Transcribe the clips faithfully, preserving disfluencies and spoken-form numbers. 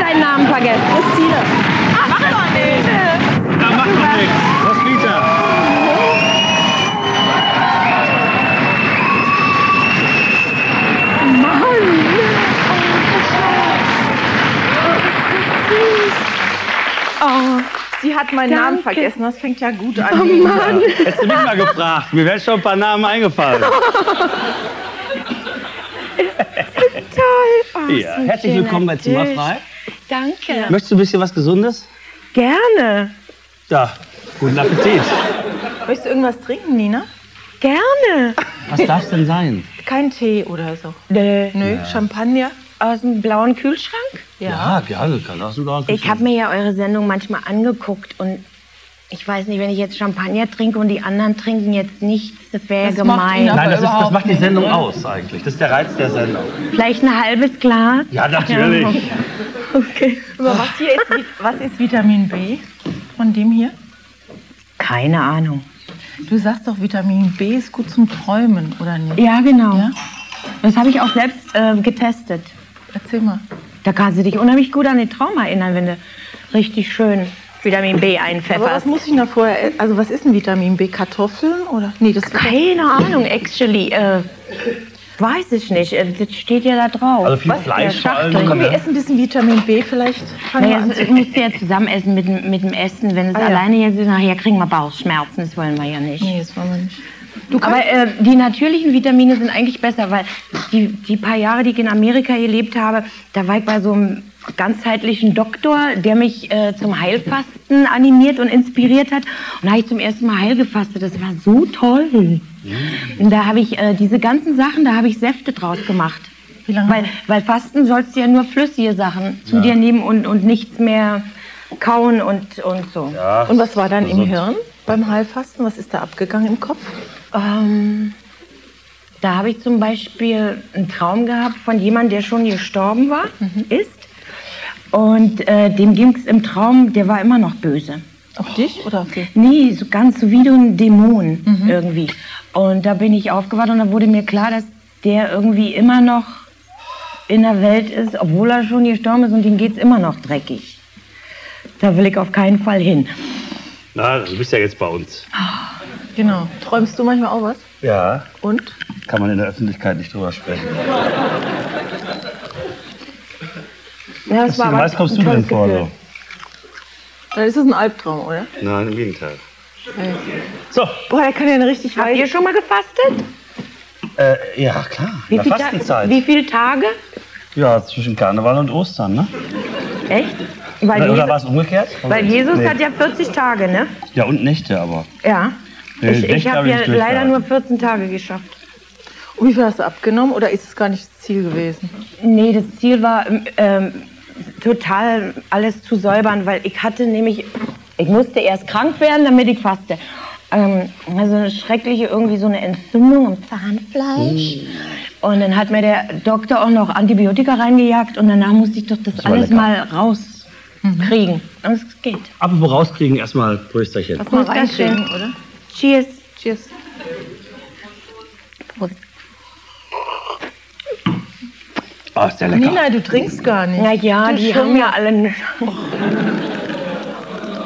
deinen Namen vergessen. Christine. Ach, mach doch nicht. Da macht man nichts. Was geht da? Mann. Oh, das ist süß. Oh. Sie hat meinen Danke. Namen vergessen, das fängt ja gut an. Oh Mann. Ja, hättest du mich mal gefragt, mir wären schon ein paar Namen eingefallen. Toll. Oh, ja. Herzlich willkommen bei Zimmer frei. Danke. Ja. Möchtest du ein bisschen was Gesundes? Gerne. Ja, guten Appetit. Möchtest du irgendwas trinken, Nina? Gerne. Was darf es denn sein? Kein Tee oder so. Nö, Nö. Ja. Champagner. Aus dem blauen Kühlschrank? Ja, gerne. Ja, kann aus dem blauen Kühlschrank. Ich habe mir ja eure Sendung manchmal angeguckt und ich weiß nicht, wenn ich jetzt Champagner trinke und die anderen trinken jetzt nichts, das wäre gemein. Nein, das, ist, das macht die Sendung nicht aus eigentlich. Das ist der Reiz der Sendung. Vielleicht ein halbes Glas? Ja, natürlich. Ja, okay. Aber was, hier ist, was ist Vitamin B von dem hier? Keine Ahnung. Du sagst doch, Vitamin B ist gut zum Träumen, oder nicht? Ja, genau. Ja? Das habe ich auch selbst äh, getestet. Erzähl mal. Da kannst du dich unheimlich gut an den Traum erinnern, wenn du richtig schön Vitamin B einpfefferst. Aber was muss ich noch vorher... Also was ist ein Vitamin B? Kartoffeln oder... Nee, das Keine Ahnung, actually. Äh, weiß ich nicht. Das steht ja da drauf. Also viel was? Fleisch vor allem. Komm, wir essen ein bisschen Vitamin B vielleicht. Naja, also, ich muss ja zusammen essen mit, mit dem Essen. Wenn es ah, alleine ja. jetzt ist, nachher kriegen wir Bauchschmerzen. Das wollen wir ja nicht. Nee, das wollen wir nicht. Du Aber äh, die natürlichen Vitamine sind eigentlich besser, weil die, die paar Jahre, die ich in Amerika gelebt habe, da war ich bei so einem ganzheitlichen Doktor, der mich äh, zum Heilfasten animiert und inspiriert hat. Und da habe ich zum ersten Mal Heil gefastet. Das war so toll. Und da habe ich äh, diese ganzen Sachen, da habe ich Säfte draus gemacht. Wie lange? Weil, weil Fasten sollst du ja nur flüssige Sachen zu ja. dir nehmen und, und nichts mehr kauen und, und so. Ja, und was war dann im Hirn beim Heilfasten? Was ist da abgegangen im Kopf? Ähm, da habe ich zum Beispiel einen Traum gehabt von jemandem, der schon gestorben war, mhm. ist. Und äh, dem ging es im Traum, der war immer noch böse. Auf oh. dich oder auf dich? Nee, so ganz so wie so ein Dämon mhm. irgendwie. Und da bin ich aufgewacht und da wurde mir klar, dass der irgendwie immer noch in der Welt ist, obwohl er schon gestorben ist und dem geht es immer noch dreckig. Da will ich auf keinen Fall hin. Na, du bist ja jetzt bei uns. Oh. Genau. Träumst du manchmal auch was? Ja. Und? Kann man in der Öffentlichkeit nicht drüber sprechen. Ja, das war was kommst du denn vor? So? Dann ist das ein Albtraum, oder? Nein, im Gegenteil. Okay. So. Boah, der kann ja eine richtig Habt ihr schon mal gefastet? Äh, ja, klar. Wie in der Fastenzeit. Wie viele Tage? Ja, zwischen Karneval und Ostern, ne? Echt? Weil oder, oder war es umgekehrt? Weil Jesus nee. hat ja vierzig Tage, ne? Ja, und Nächte aber. Ja. Nee, ich ich habe ja leider nur vierzehn Tage geschafft. Und wie viel hast du abgenommen oder ist es gar nicht das Ziel gewesen? Nee, das Ziel war ähm, total alles zu säubern, weil ich hatte nämlich, ich musste erst krank werden, damit ich faste. Ähm, also eine schreckliche, irgendwie so eine Entzündung im Zahnfleisch. Hm. Und dann hat mir der Doktor auch noch Antibiotika reingejagt und danach musste ich doch das, das alles lecker. mal raus. Kriegen. Und es geht. Aber woraus kriegen? Erstmal Prösterchen. Was muss das kriegen, oder? Cheers. Cheers. Prost. Oh, ist der lecker. Nina, du trinkst gar nicht. Na ja, die haben ja alle...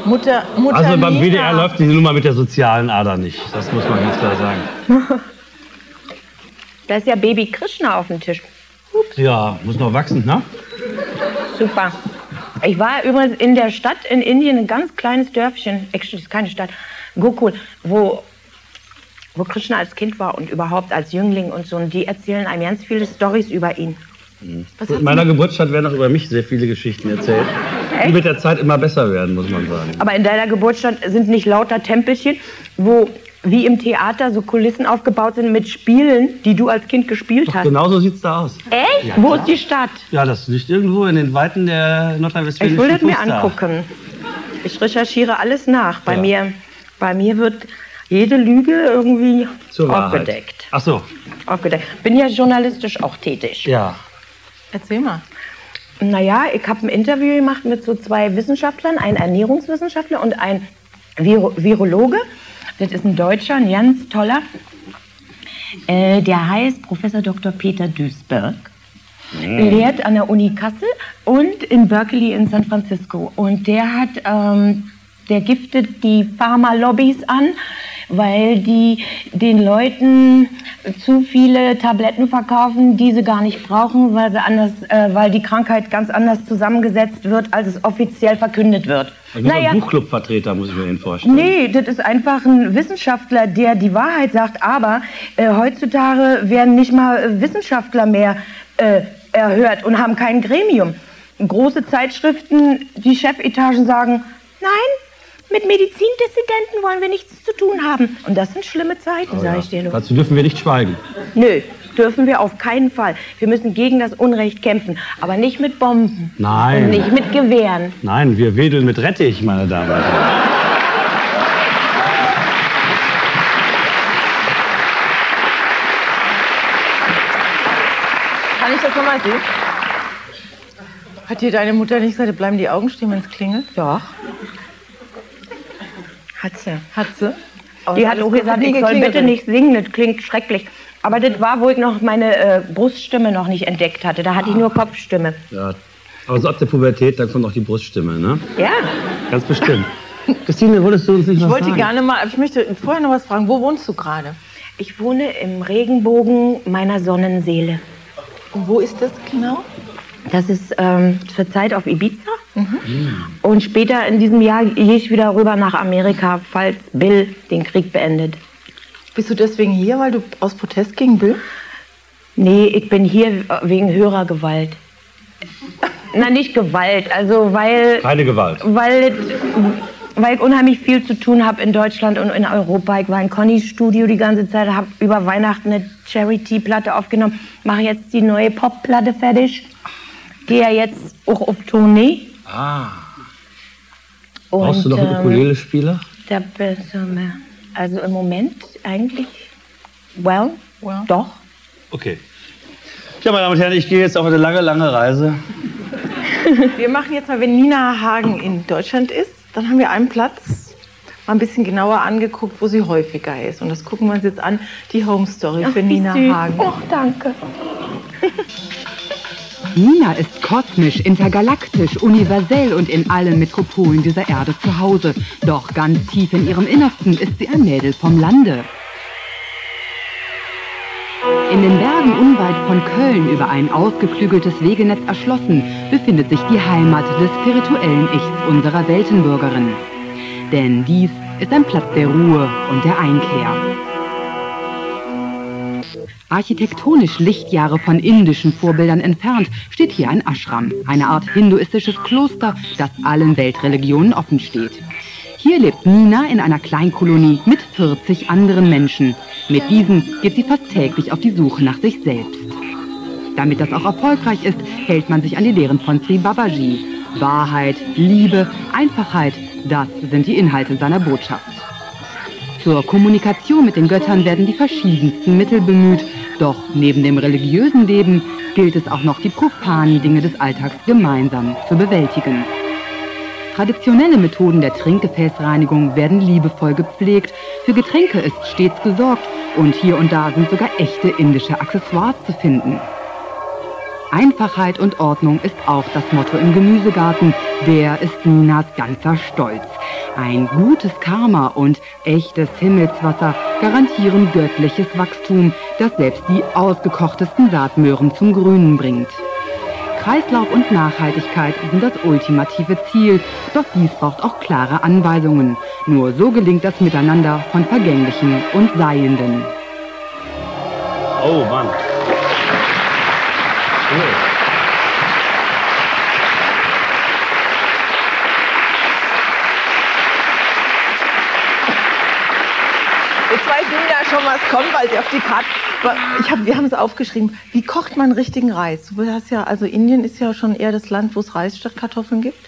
Mutter, Mutter Also beim W D R läuft diese Nummer mit der sozialen Ader nicht. Das muss man ganz klar sagen. Da ist ja Baby Krishna auf dem Tisch. Ups. Ja, muss noch wachsen, ne? Super. Ich war übrigens in der Stadt in Indien, ein ganz kleines Dörfchen, actually, ist keine Stadt, Gokul, wo, wo Krishna als Kind war und überhaupt als Jüngling und so. Und die erzählen einem ganz viele Storys über ihn. Mhm. In meiner Geburtsstadt werden auch über mich sehr viele Geschichten erzählt, die mit der Zeit immer besser werden, muss man sagen. Aber in deiner Geburtsstadt sind nicht lauter Tempelchen, wo wie im Theater so Kulissen aufgebaut sind mit Spielen, die du als Kind gespielt Doch, hast. Genau so sieht's da aus. Echt? Ja, wo ist die Stadt? Ja, das liegt irgendwo in den Weiten der nordrhein-westfälischen Küste. Ich will das mir angucken. Ich recherchiere alles nach. Bei, ja. mir, bei mir wird jede Lüge irgendwie Zur aufgedeckt. Ach so. Aufgedeckt. Bin ja journalistisch auch tätig. Ja. Erzähl mal. Naja, ich habe ein Interview gemacht mit so zwei Wissenschaftlern, einen Ernährungswissenschaftler und einen Viro- Virologe. Das ist ein Deutscher, ein ganz toller. Äh, der heißt Professor Doktor Peter Duesberg. mhm. lehrt an der Uni Kassel und in Berkeley in San Francisco. Und der hat, ähm, der giftet die Pharma-Lobbys an, weil die den Leuten zu viele Tabletten verkaufen, die sie gar nicht brauchen, weil sie anders, äh, weil die Krankheit ganz anders zusammengesetzt wird, als es offiziell verkündet wird. Also naja, ein Buchclub-Vertreter, muss ich mir den vorstellen. Nee, das ist einfach ein Wissenschaftler, der die Wahrheit sagt, aber äh, heutzutage werden nicht mal Wissenschaftler mehr äh, erhört und haben kein Gremium. Große Zeitschriften, die Chefetagen sagen, nein, mit Medizindissidenten wollen wir nichts zu tun haben. Und das sind schlimme Zeiten, oh, sage ja. ich dir nur. Dazu dürfen wir nicht schweigen. Nö, dürfen wir auf keinen Fall. Wir müssen gegen das Unrecht kämpfen, aber nicht mit Bomben. Nein. Und nicht mit Gewehren. Nein, wir wedeln mit Rettich, meine Damen und Herren. Kann ich das nochmal sehen? Hat dir deine Mutter nicht gesagt, bleiben die Augen stehen, wenn es klingelt? Ja. Hat sie. Hat sie? Oh, die hat auch gesagt, ich soll bitte nicht singen, das klingt schrecklich. Aber das war, wo ich noch meine äh, Bruststimme noch nicht entdeckt hatte. Da hatte ah. ich nur Kopfstimme. Ja. Aber so ab der Pubertät, dann kommt auch die Bruststimme, ne? Ja. Ganz bestimmt. Christine, wolltest du uns nicht ich was wollte fragen? Gerne mal, ich möchte vorher noch was fragen. Wo wohnst du gerade? Ich wohne im Regenbogen meiner Sonnenseele. Und wo ist das genau? Das ist ähm, zurzeit auf Ibiza. Mhm. Und später in diesem Jahr gehe ich wieder rüber nach Amerika, falls Bill den Krieg beendet. Bist du deswegen hier, weil du aus Protest gegen Bill? Nee, ich bin hier wegen höherer Gewalt. Na, nicht Gewalt, also weil... Keine Gewalt. Weil, weil ich unheimlich viel zu tun habe in Deutschland und in Europa. Ich war in Conny-Studio die ganze Zeit, habe über Weihnachten eine Charity-Platte aufgenommen, mache jetzt die neue Pop-Platte fertig, gehe ja jetzt auch auf Tournee. Ah. Und brauchst du noch einen ähm, Ukulele-Spieler? Da bist du mehr. Also im Moment eigentlich, well, well, doch. Okay. Ja, meine Damen und Herren, ich gehe jetzt auf eine lange, lange Reise. Wir machen jetzt mal, wenn Nina Hagen in Deutschland ist, dann haben wir einen Platz mal ein bisschen genauer angeguckt, wo sie häufiger ist. Und das gucken wir uns jetzt an, die Home Story Ach, für Nina süß. Hagen. Och, danke. Nina ist kosmisch, intergalaktisch, universell und in allen Metropolen dieser Erde zu Hause. Doch ganz tief in ihrem Innersten ist sie ein Mädel vom Lande. In den Bergen unweit von Köln, über ein ausgeklügeltes Wegenetz erschlossen, befindet sich die Heimat des spirituellen Ichs unserer Weltenbürgerin. Denn dies ist ein Platz der Ruhe und der Einkehr. Architektonisch Lichtjahre von indischen Vorbildern entfernt steht hier ein Ashram, eine Art hinduistisches Kloster, das allen Weltreligionen offen steht. Hier lebt Nina in einer Kleinkolonie mit vierzig anderen Menschen. Mit diesen geht sie fast täglich auf die Suche nach sich selbst. Damit das auch erfolgreich ist, hält man sich an die Lehren von Sri Babaji. Wahrheit, Liebe, Einfachheit, das sind die Inhalte seiner Botschaft. Zur Kommunikation mit den Göttern werden die verschiedensten Mittel bemüht. Doch neben dem religiösen Leben gilt es auch noch, die profanen Dinge des Alltags gemeinsam zu bewältigen. Traditionelle Methoden der Trinkgefäßreinigung werden liebevoll gepflegt. Für Getränke ist stets gesorgt und hier und da sind sogar echte indische Accessoires zu finden. Einfachheit und Ordnung ist auch das Motto im Gemüsegarten. Der ist Ninas ganzer Stolz. Ein gutes Karma und echtes Himmelswasser garantieren göttliches Wachstum, das selbst die ausgekochtesten Saatmöhren zum Grünen bringt. Kreislauf und Nachhaltigkeit sind das ultimative Ziel, doch dies braucht auch klare Anweisungen. Nur so gelingt das Miteinander von Vergänglichen und Seienden. Oh Mann. Cool. Was kommt, weil sie auf die Karte. Ich hab, wir haben es aufgeschrieben. Wie kocht man richtigen Reis? Du hast ja, also Indien ist ja schon eher das Land, wo es Reis statt Kartoffeln gibt.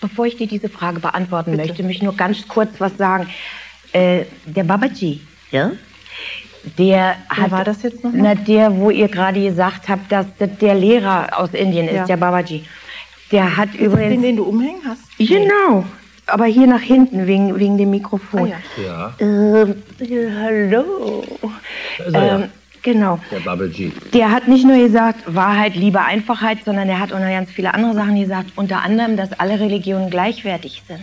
Bevor ich dir diese Frage beantworten Bitte. möchte, möchte ich nur ganz kurz was sagen. Äh, der Babaji, ja? Der hat, war das jetzt noch? Na, der, wo ihr gerade gesagt habt, dass das der Lehrer aus Indien ja. ist, der Babaji. Der hat ist übrigens. Den, den du umhängen hast? Genau. Aber hier nach hinten, wegen, wegen dem Mikrofon. Ah, ja. Ja. Ähm, ja, hallo. Ähm, Genau. Der Babaji. Der hat nicht nur gesagt, Wahrheit, Liebe, Einfachheit, sondern er hat auch noch ganz viele andere Sachen gesagt. Unter anderem, dass alle Religionen gleichwertig sind.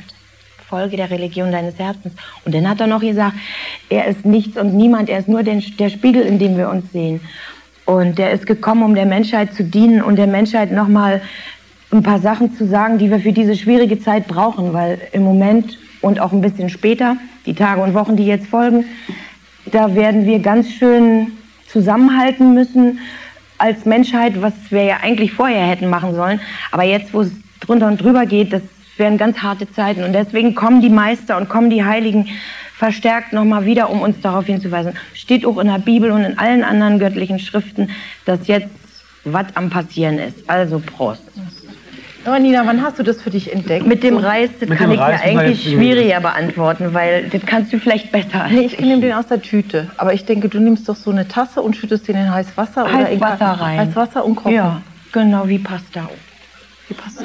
Folge der Religion deines Herzens. Und dann hat er noch gesagt, er ist nichts und niemand, er ist nur den, der Spiegel, in dem wir uns sehen. Und der ist gekommen, um der Menschheit zu dienen und der Menschheit nochmal ein paar Sachen zu sagen, die wir für diese schwierige Zeit brauchen, weil im Moment und auch ein bisschen später, die Tage und Wochen, die jetzt folgen, da werden wir ganz schön zusammenhalten müssen als Menschheit, was wir ja eigentlich vorher hätten machen sollen. Aber jetzt, wo es drunter und drüber geht, das werden ganz harte Zeiten. Und deswegen kommen die Meister und kommen die Heiligen verstärkt nochmal wieder, um uns darauf hinzuweisen. Steht auch in der Bibel und in allen anderen göttlichen Schriften, dass jetzt was am Passieren ist. Also Prost. Aber Nina, wann hast du das für dich entdeckt? Mit dem Reis, das Mit kann ich mir eigentlich schwieriger beantworten, weil das kannst du vielleicht besser. Nee, ich nehme den aus der Tüte. Aber ich denke, du nimmst doch so eine Tasse und schüttest den in heißes Wasser heiß oder Wasser rein. Heißes Wasser und kochen. Ja, genau, wie Pasta. Wie Pasta.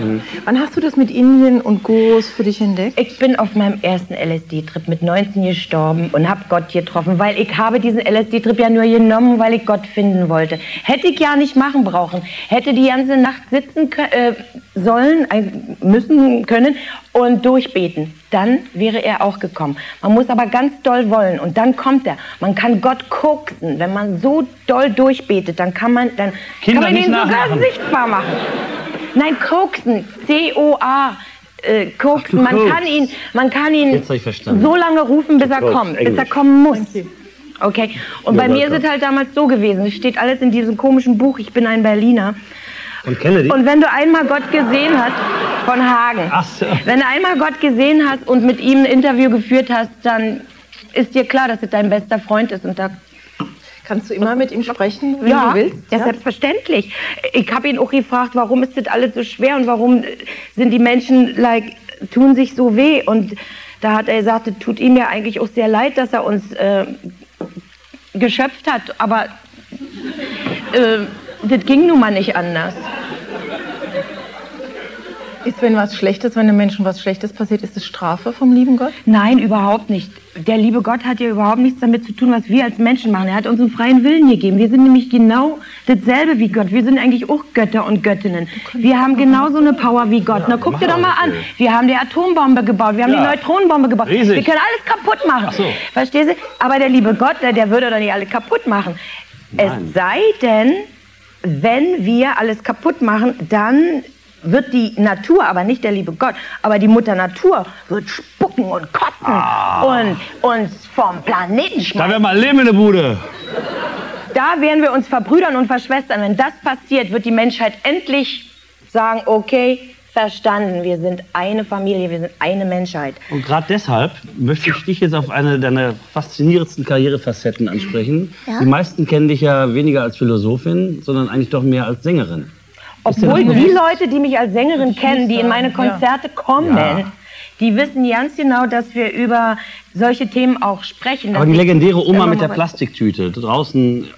Mhm. Wann hast du das mit Indien und Gurus für dich entdeckt? Ich bin auf meinem ersten L S D-Trip mit neunzehn gestorben und habe Gott getroffen, weil ich habe diesen L S D-Trip ja nur genommen, weil ich Gott finden wollte. Hätte ich ja nicht machen brauchen. Hätte die ganze Nacht sitzen können, äh, sollen, äh, müssen können und durchbeten. Dann wäre er auch gekommen. Man muss aber ganz doll wollen und dann kommt er. Man kann Gott koksen. Wenn man so doll durchbetet, dann kann man, dann Kinder kann man ihn sogar sichtbar machen. Nein, koksen, C O A, äh, koksen, man kann ihn, man kann ihn so lange rufen, bis er kommt, bis er kommen muss. Okay, und bei mir ist es halt damals so gewesen, es steht alles in diesem komischen Buch, ich bin ein Berliner. Und Kennedy. Und wenn du einmal Gott gesehen hast, von Hagen, Ach so. wenn du einmal Gott gesehen hast und mit ihm ein Interview geführt hast, dann ist dir klar, dass es dein bester Freund ist und da... Kannst du immer mit ihm sprechen, wenn ja, du willst? Ja, selbstverständlich. Ich habe ihn auch gefragt, warum ist das alles so schwer und warum sind die Menschen, like, tun sich so weh? Und da hat er gesagt, es tut ihm ja eigentlich auch sehr leid, dass er uns äh, geschöpft hat, aber äh, das ging nun mal nicht anders. Ist, wenn was Schlechtes, wenn einem Menschen was Schlechtes passiert, ist es Strafe vom lieben Gott? Nein, überhaupt nicht. Der liebe Gott hat ja überhaupt nichts damit zu tun, was wir als Menschen machen. Er hat uns einen freien Willen gegeben. Wir sind nämlich genau dasselbe wie Gott. Wir sind eigentlich auch Götter und Göttinnen. Wir haben genauso eine Power wie Gott. Ja, Na, guck dir doch mal an. Wir haben die Atombombe gebaut, wir haben ja. die Neutronenbombe gebaut. Riesig. Wir können alles kaputt machen. So. Verstehst du? Aber der liebe Gott, der, der würde doch nicht alle kaputt machen. Nein. Es sei denn, wenn wir alles kaputt machen, dann... wird die Natur, aber nicht der liebe Gott, aber die Mutter Natur wird spucken und kotzen ah. und uns vom Planeten schmeißen. Da werden wir mal leben in der Bude. Da werden wir uns verbrüdern und verschwestern. Wenn das passiert, wird die Menschheit endlich sagen, okay, verstanden, wir sind eine Familie, wir sind eine Menschheit. Und gerade deshalb möchte ich dich jetzt auf eine deiner faszinierendsten Karrierefacetten ansprechen. Ja? Die meisten kennen dich ja weniger als Philosophin, sondern eigentlich doch mehr als Sängerin. Obwohl die Leute, die mich als Sängerin kennen, die in meine Konzerte kommen, ja. die wissen ganz genau, dass wir über solche Themen auch sprechen. Aber die legendäre Oma mit der Plastiktüte, draußen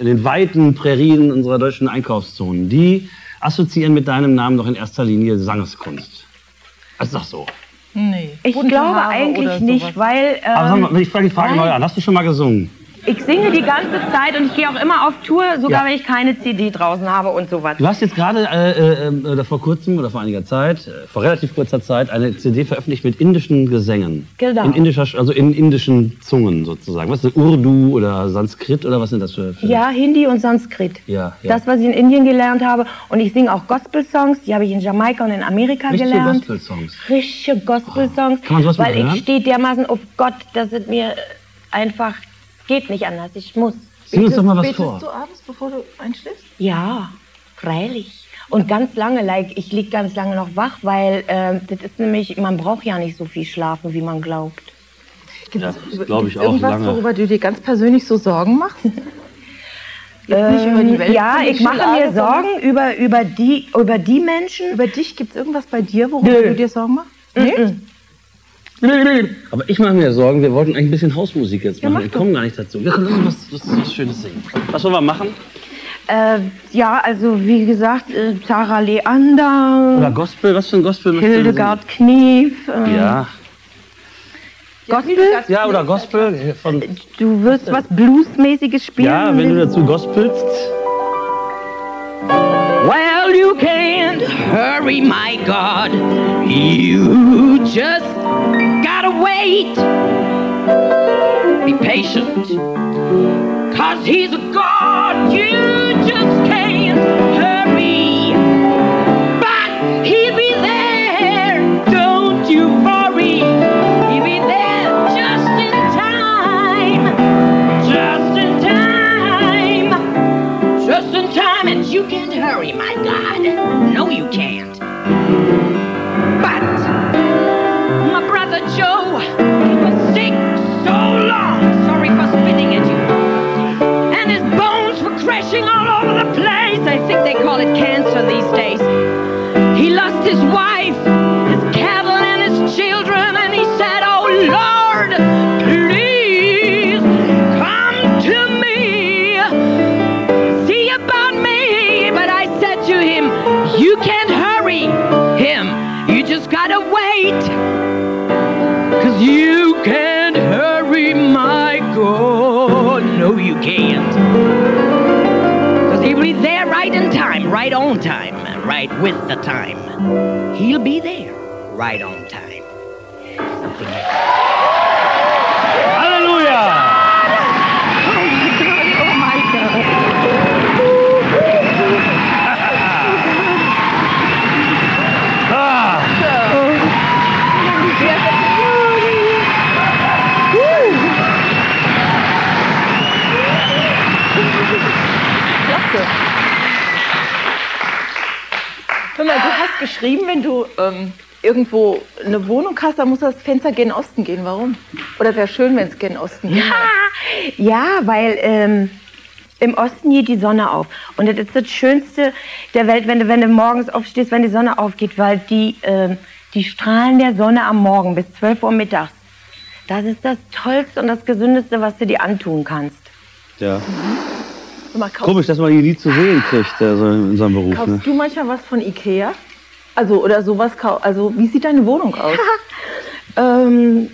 in den weiten Prärien unserer deutschen Einkaufszonen, die assoziieren mit deinem Namen doch in erster Linie Sangeskunst. Das ist doch so. Nee. Ich glaube eigentlich nicht, weil... Ähm, Aber mal, ich frage die Frage neu an, hast du schon mal gesungen? Ich singe die ganze Zeit und ich gehe auch immer auf Tour, sogar ja. wenn ich keine C D draußen habe und sowas. Du hast jetzt gerade äh, äh, vor kurzem oder vor einiger Zeit, äh, vor relativ kurzer Zeit, eine C D veröffentlicht mit indischen Gesängen. Genau. In indischer, also in indischen Zungen sozusagen. Was ist das, Urdu oder Sanskrit oder was sind das für... für ja, Hindi und Sanskrit. Ja, ja. Das, was ich in Indien gelernt habe. Und ich singe auch Gospel-Songs, die habe ich in Jamaika und in Amerika Richtige gelernt. Gospel-Songs. Richtige Gospel-Songs. Oh. Kann man sowas mal hören? Weil ich stehe dermaßen auf Gott, dass es mir einfach... Geht nicht anders, ich muss. Sing uns doch mal was vor. Betest du abends, bevor du einschläfst? Ja, freilich. Und ganz lange, like, ich liege ganz lange noch wach, weil äh, das ist nämlich, man braucht ja nicht so viel schlafen, wie man glaubt. Gibt es irgendwas, worüber du dir ganz persönlich so Sorgen machst? Ähm, Welt, ja, ich mache mir Sorgen über, über, die, über die Menschen. Über dich, gibt es irgendwas bei dir, worüber Nö. du dir Sorgen machst? Nee? Nö. Aber ich mache mir Sorgen, wir wollten eigentlich ein bisschen Hausmusik jetzt machen. Ja, wir kommen gar nicht dazu. Wir können was, was, was Schönes singen. Was wollen wir machen? Äh, ja, also wie gesagt, äh, Tara Leander. Oder Gospel, was für ein Gospel? Hildegard Knef. Äh, ja. Gospel? Ja, oder Gospel. Von du wirst was Bluesmäßiges spielen? Ja, wenn du dazu gospelst. Well, you can't hurry, my God. You just gotta wait. Be patient, cause he's a God. You just can't hurry, but he'll be there. Don't you worry, he'll be there just in time. Just in time. Just in time. And you can't hurry, my God. No, you can't. But my brother Joe was sick so long. Sorry for spitting at you. And his bones were crashing all over the place. I think they call it cancer these days. He lost his wife, his cattle, and his children. And he said, oh, Lord, please come to me. See about me. But I said to him, you can't hurry him. You just gotta wait. Cause you can't. Can't. Because he'll be there right in time, right on time, right with the time. He'll be there right on time. Something like that. Hallelujah! Oh my God! Oh my God! Ah! So. Hör mal, du hast geschrieben, wenn du ähm, irgendwo eine Wohnung hast, dann muss das Fenster gen Osten gehen. Warum? Oder wäre schön, wenn es gen Osten geht. Ja, ja, weil ähm, im Osten geht die Sonne auf. Und das ist das Schönste der Welt, wenn du, wenn du morgens aufstehst, wenn die Sonne aufgeht, weil die, äh, die Strahlen der Sonne am Morgen bis zwölf Uhr mittags, das ist das Tollste und das Gesündeste, was du dir antun kannst. Ja. Mhm. Komisch, dass man die nie zu sehen kriegt, also in unserem Beruf. Kaufst ne? du manchmal was von Ikea? Also, oder sowas, also, wie sieht deine Wohnung aus? ähm,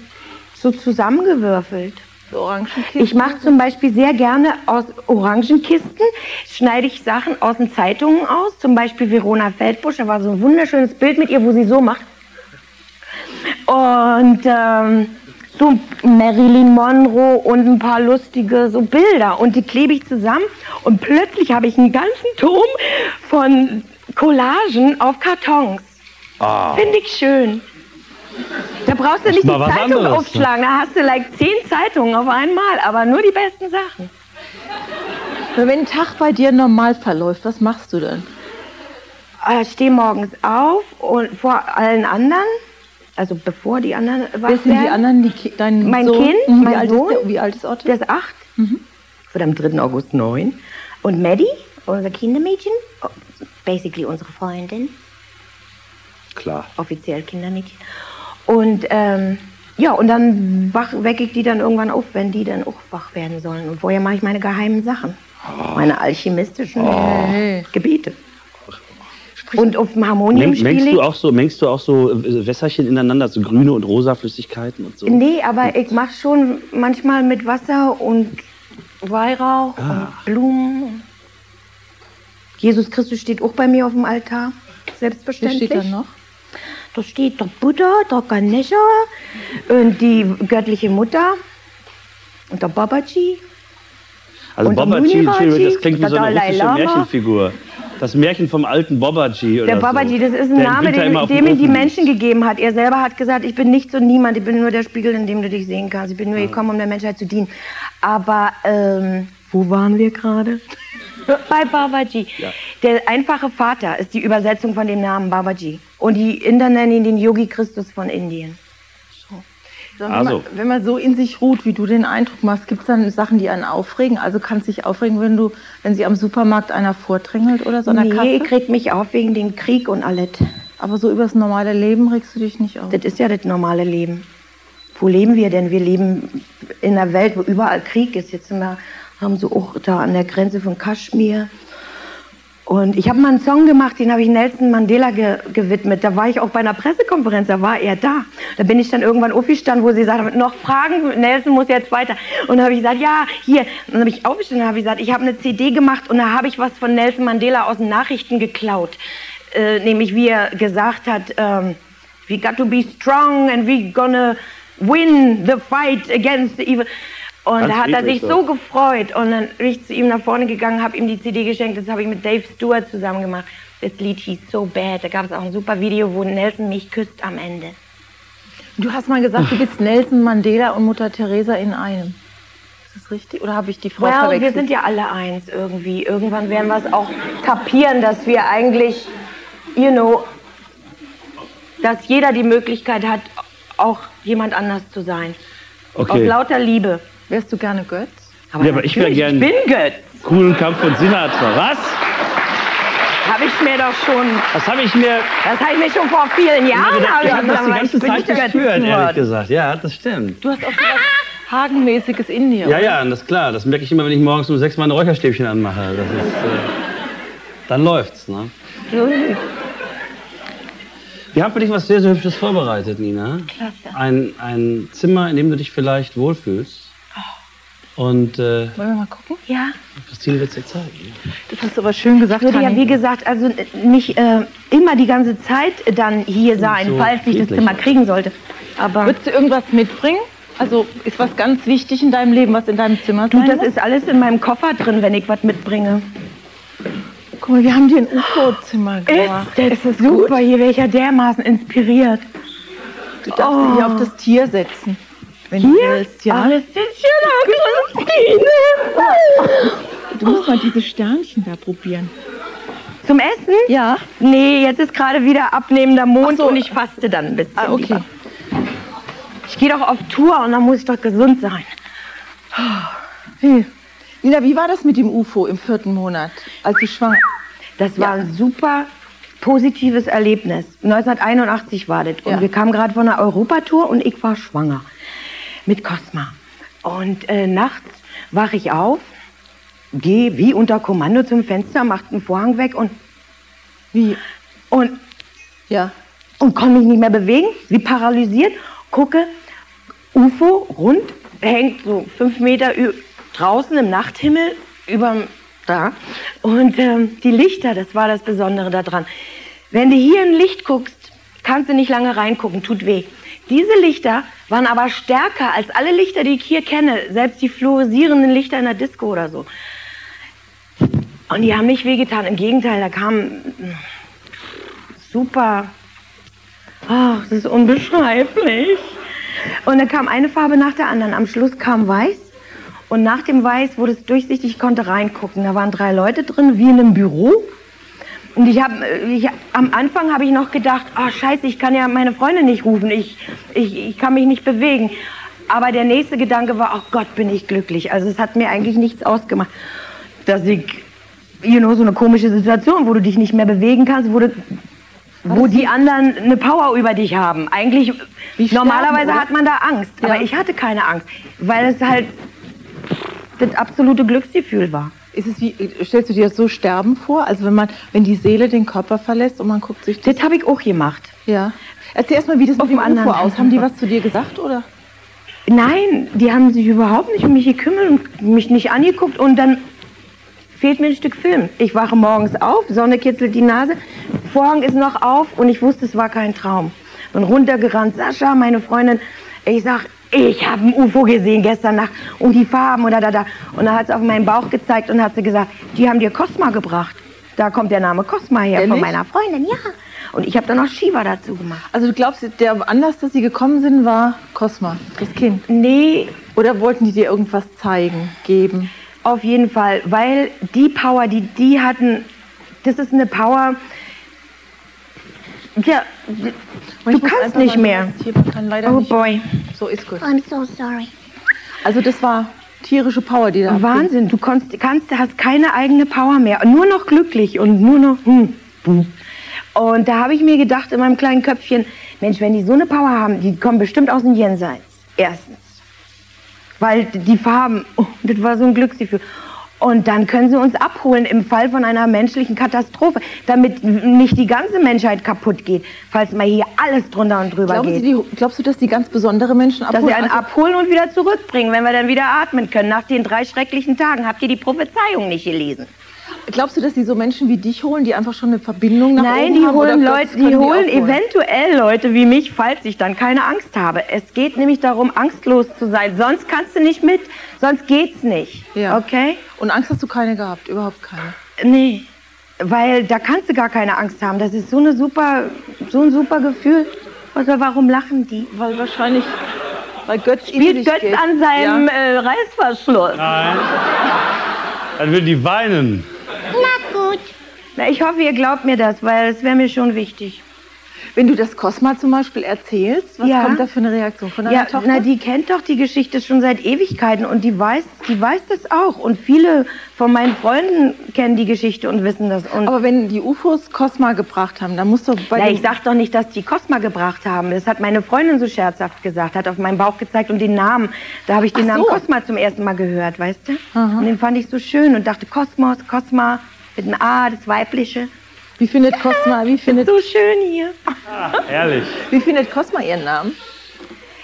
so zusammengewürfelt. So Orangenkisten? Ich mache zum Beispiel sehr gerne aus Orangenkisten, schneide ich Sachen aus den Zeitungen aus, zum Beispiel Verona Feldbusch, da war so ein wunderschönes Bild mit ihr, wo sie so macht. Und, ähm... so Marilyn Monroe und ein paar lustige so Bilder und die klebe ich zusammen und plötzlich habe ich einen ganzen Turm von Collagen auf Kartons. Ah. Finde ich schön. Da brauchst du nicht die Zeitung aufschlagen, da hast du like zehn Zeitungen auf einmal, aber nur die besten Sachen. Wenn ein Tag bei dir normal verläuft, was machst du denn? Ich stehe morgens auf und vor allen anderen. Also bevor die anderen wach werden. Wissen die anderen, die, dein mein Sohn, Kind, mein wie alt Sohn, ist der, wie alt ist Otis? Der ist acht, mhm. Wird am dritten August neun. Und Maddie, unser Kindermädchen, basically unsere Freundin. Klar. Offiziell Kindermädchen. Und ähm, ja, und dann wecke ich die dann irgendwann auf, wenn die dann auch wach werden sollen. Und vorher mache ich meine geheimen Sachen, oh. meine alchemistischen oh. Gebete. Und auf dem Harmonium Meng, mengst du auch so, mengst du auch so Wässerchen ineinander, so grüne und rosa Flüssigkeiten und so? Nee, aber ich mache schon manchmal mit Wasser und Weihrauch ah. und Blumen. Jesus Christus steht auch bei mir auf dem Altar, selbstverständlich. Was steht da noch? Da steht der Buddha, der Ganesha und die göttliche Mutter und der Babaji. Also Babaji, das klingt wie so eine russische Märchenfigur. Das Märchen vom alten Babaji oder so. Der Babaji, das ist ein Name, den ihm die Menschen gegeben hat. Er selber hat gesagt, ich bin nichts und niemand, ich bin nur der Spiegel, in dem du dich sehen kannst. Ich bin nur gekommen, um der Menschheit zu dienen. Aber, ähm, wo waren wir gerade? Bei Babaji. Ja. Der einfache Vater ist die Übersetzung von dem Namen Babaji. Und die Inder nennen ihn den Yogi Christus von Indien. So, wenn, also. man, wenn man so in sich ruht, wie du den Eindruck machst, gibt es dann Sachen, die einen aufregen? Also kannst du dich aufregen, wenn du, wenn sie am Supermarkt einer vordrängelt oder so einer Kasse? Nee, ich reg mich auf wegen dem Krieg und alles. Aber so über das normale Leben regst du dich nicht auf? Das ist ja das normale Leben. Wo leben wir denn? Wir leben in einer Welt, wo überall Krieg ist. Jetzt sind wir, haben so auch da an der Grenze von Kaschmir Und ich habe mal einen Song gemacht, den habe ich Nelson Mandela ge gewidmet. Da war ich auch bei einer Pressekonferenz, da war er da. Da bin ich dann irgendwann aufgestanden, wo sie sagte, noch Fragen, Nelson muss jetzt weiter. Und da habe ich gesagt, ja, hier. Und dann habe ich aufgestanden, habe ich gesagt, ich habe eine C D gemacht und da habe ich was von Nelson Mandela aus den Nachrichten geklaut. Äh, nämlich wie er gesagt hat, ähm, we got to be strong and we gonna win the fight against the evil. Und da hat er sich so gefreut und dann bin ich zu ihm nach vorne gegangen, habe ihm die C D geschenkt, das habe ich mit Dave Stewart zusammen gemacht. Das Lied hieß So Bad, da gab es auch ein super Video, wo Nelson mich küsst am Ende. Du hast mal gesagt, du bist Nelson Mandela und Mutter Teresa in einem. Ist das richtig? Oder habe ich die Frau well, verwechselt? Wir sind ja alle eins irgendwie. Irgendwann werden wir es auch kapieren, dass wir eigentlich, you know, dass jeder die Möglichkeit hat, auch jemand anders zu sein. Okay. Aus lauter Liebe. Wärst du gerne Götz? Aber, ja, aber ich wäre gerne. Ich bin Götz. Coolen Kampf von Sinatra. Was? Habe ich mir doch schon. Das habe ich mir. Das habe ich mir schon vor vielen Jahren. Ich habe das die ganze Zeit gespürt, ehrlich gesagt. Ja, das stimmt. Du hast auch so Hagenmäßiges in dir. Ja, ja, das ist klar. Das merke ich immer, wenn ich morgens um sechs mal ein Räucherstäbchen anmache. Das ist, äh, dann läuft's, ne? Wir haben für dich was sehr, sehr Hübsches vorbereitet, Nina. Klasse. Ein, ein Zimmer, in dem du dich vielleicht wohlfühlst. Und, äh, wollen wir mal gucken? Ja. Christine wird es dir zeigen. Das hast du aber schön gesagt. Ich würde ja, wie gesagt, also nicht äh, immer die ganze Zeit dann hier sein, so falls ich das Zimmer kriegen sollte. Aber würdest du irgendwas mitbringen? Also ist was ganz wichtig in deinem Leben, was in deinem Zimmer sein? Du, das ist alles in meinem Koffer drin, wenn ich was mitbringe. Guck mal, wir haben dir ein U F O-Zimmer gemacht. Ist das, das ist super, hier wäre ich ja dermaßen inspiriert. Du darfst dich hier auf das Tier setzen. Wenn du willst, ja. Alles ist schön, Christine. Du musst mal diese Sternchen da probieren. Zum Essen? Ja. Nee, jetzt ist gerade wieder abnehmender Mond so. Und ich faste dann ein bisschen. Ah, okay. Lieber. Ich gehe doch auf Tour und dann muss ich doch gesund sein. Hey. Nina, wie war das mit dem U F O im vierten Monat, als du schwanger? Das war ja ein super positives Erlebnis. neunzehnhunderteinundachtzig war das. Und ja, wir kamen gerade von einer Europatour und ich war schwanger. Mit Cosma. Und äh, nachts wache ich auf, gehe wie unter Kommando zum Fenster, mache den Vorhang weg und wie und ja und konnte mich nicht mehr bewegen, wie paralysiert, gucke, U F O rund, hängt so fünf Meter draußen im Nachthimmel überm da und ähm, die Lichter, das war das Besondere daran. Wenn du hier in Licht guckst, kannst du nicht lange reingucken, tut weh. Diese Lichter waren aber stärker als alle Lichter, die ich hier kenne. Selbst die fluoreszierenden Lichter in der Disco oder so. Und die haben nicht wehgetan. Im Gegenteil, da kam super. Ach, das ist unbeschreiblich. Und da kam eine Farbe nach der anderen. Am Schluss kam Weiß. Und nach dem Weiß wurde es durchsichtig, ich konnte reingucken. Da waren drei Leute drin, wie in einem Büro. Und ich habe, ich, am Anfang habe ich noch gedacht, oh scheiße, ich kann ja meine Freundin nicht rufen, ich, ich, ich kann mich nicht bewegen. Aber der nächste Gedanke war, oh Gott, bin ich glücklich. Also es hat mir eigentlich nichts ausgemacht, dass ich, you know, so eine komische Situation, wo du dich nicht mehr bewegen kannst, wo, du, wo die anderen eine Power über dich haben. Eigentlich, normalerweise sterben, hat man da Angst, ja, aber ich hatte keine Angst, weil es halt das absolute Glücksgefühl war. Ist es wie, stellst du dir das so Sterben vor? Also wenn man, wenn die Seele den Körper verlässt und man guckt sich das... Das habe ich auch gemacht. Ja. Erzähl erst mal, wie das auf mit dem anderen U F O aus. Haben die was zu dir gesagt, oder? Nein, die haben sich überhaupt nicht um mich gekümmert und mich nicht angeguckt. Und dann fehlt mir ein Stück Film. Ich wache morgens auf, Sonne kitzelt die Nase, Vorhang ist noch auf und ich wusste, es war kein Traum. Bin runtergerannt, Sascha, meine Freundin, ich sag... Ich habe ein U F O gesehen gestern Nacht und die Farben und da, da, da. Und dann hat sie auf meinen Bauch gezeigt und hat sie gesagt, die haben dir Cosma gebracht. Da kommt der Name Cosma her, ehrlich? Von meiner Freundin, ja. Und ich habe dann noch Shiva dazu gemacht. Also du glaubst, der Anlass, dass sie gekommen sind, war Cosma, das Kind? Nee. Oder wollten die dir irgendwas zeigen, geben? Auf jeden Fall, weil die Power, die die hatten, das ist eine Power... Ja, du kannst nicht mehr. Oh boy. So ist gut. I'm so sorry. Also das war tierische Power, die da... Wahnsinn, du kannst, kannst, hast keine eigene Power mehr. Nur noch glücklich und nur noch... Hm. Und da habe ich mir gedacht in meinem kleinen Köpfchen, Mensch, wenn die so eine Power haben, die kommen bestimmt aus dem Jenseits. Erstens. Weil die Farben, oh, das war so ein Glücksgefühl. Und dann können sie uns abholen im Fall von einer menschlichen Katastrophe, damit nicht die ganze Menschheit kaputt geht, falls mal hier alles drunter und drüber Glauben geht. Sie die, glaubst du, dass die ganz besondere Menschen abholen? Dass sie einen also abholen und wieder zurückbringen, wenn wir dann wieder atmen können nach den drei schrecklichen Tagen. Habt ihr die Prophezeiung nicht gelesen? Glaubst du, dass die so Menschen wie dich holen, die einfach schon eine Verbindung nach Nein, oben die haben? Nein, die, die holen eventuell Leute wie mich, falls ich dann keine Angst habe. Es geht nämlich darum, angstlos zu sein. Sonst kannst du nicht mit, sonst geht's nicht. Ja. Okay? Und Angst hast du keine gehabt? Überhaupt keine? Nee, weil da kannst du gar keine Angst haben. Das ist so, eine super, so ein super Gefühl. Also warum lachen die? Weil wahrscheinlich... Weil Götz Spielt Götz geht. an seinem ja. äh, Reißverschluss? Nein. Dann will die weinen. Na gut. Na, ich hoffe, ihr glaubt mir das, weil es wäre mir schon wichtig. Wenn du das Cosma zum Beispiel erzählst, was ja. kommt da für eine Reaktion von deiner ja, Tochter? Na, die kennt doch die Geschichte schon seit Ewigkeiten und die weiß, die weiß das auch. Und viele von meinen Freunden kennen die Geschichte und wissen das. Und aber wenn die U F Os Cosma gebracht haben, dann musst du... Bei na, ich sag doch nicht, dass die Cosma gebracht haben. Das hat meine Freundin so scherzhaft gesagt, hat auf meinen Bauch gezeigt und den Namen. Da habe ich den Ach Namen so. Cosma zum ersten Mal gehört, weißt du? Aha. Und den fand ich so schön und dachte, Kosmos, Cosma, mit einem A, das Weibliche. Wie findet Cosma? Wie findet so schön hier. Ah, ehrlich. Wie findet Cosma ihren Namen?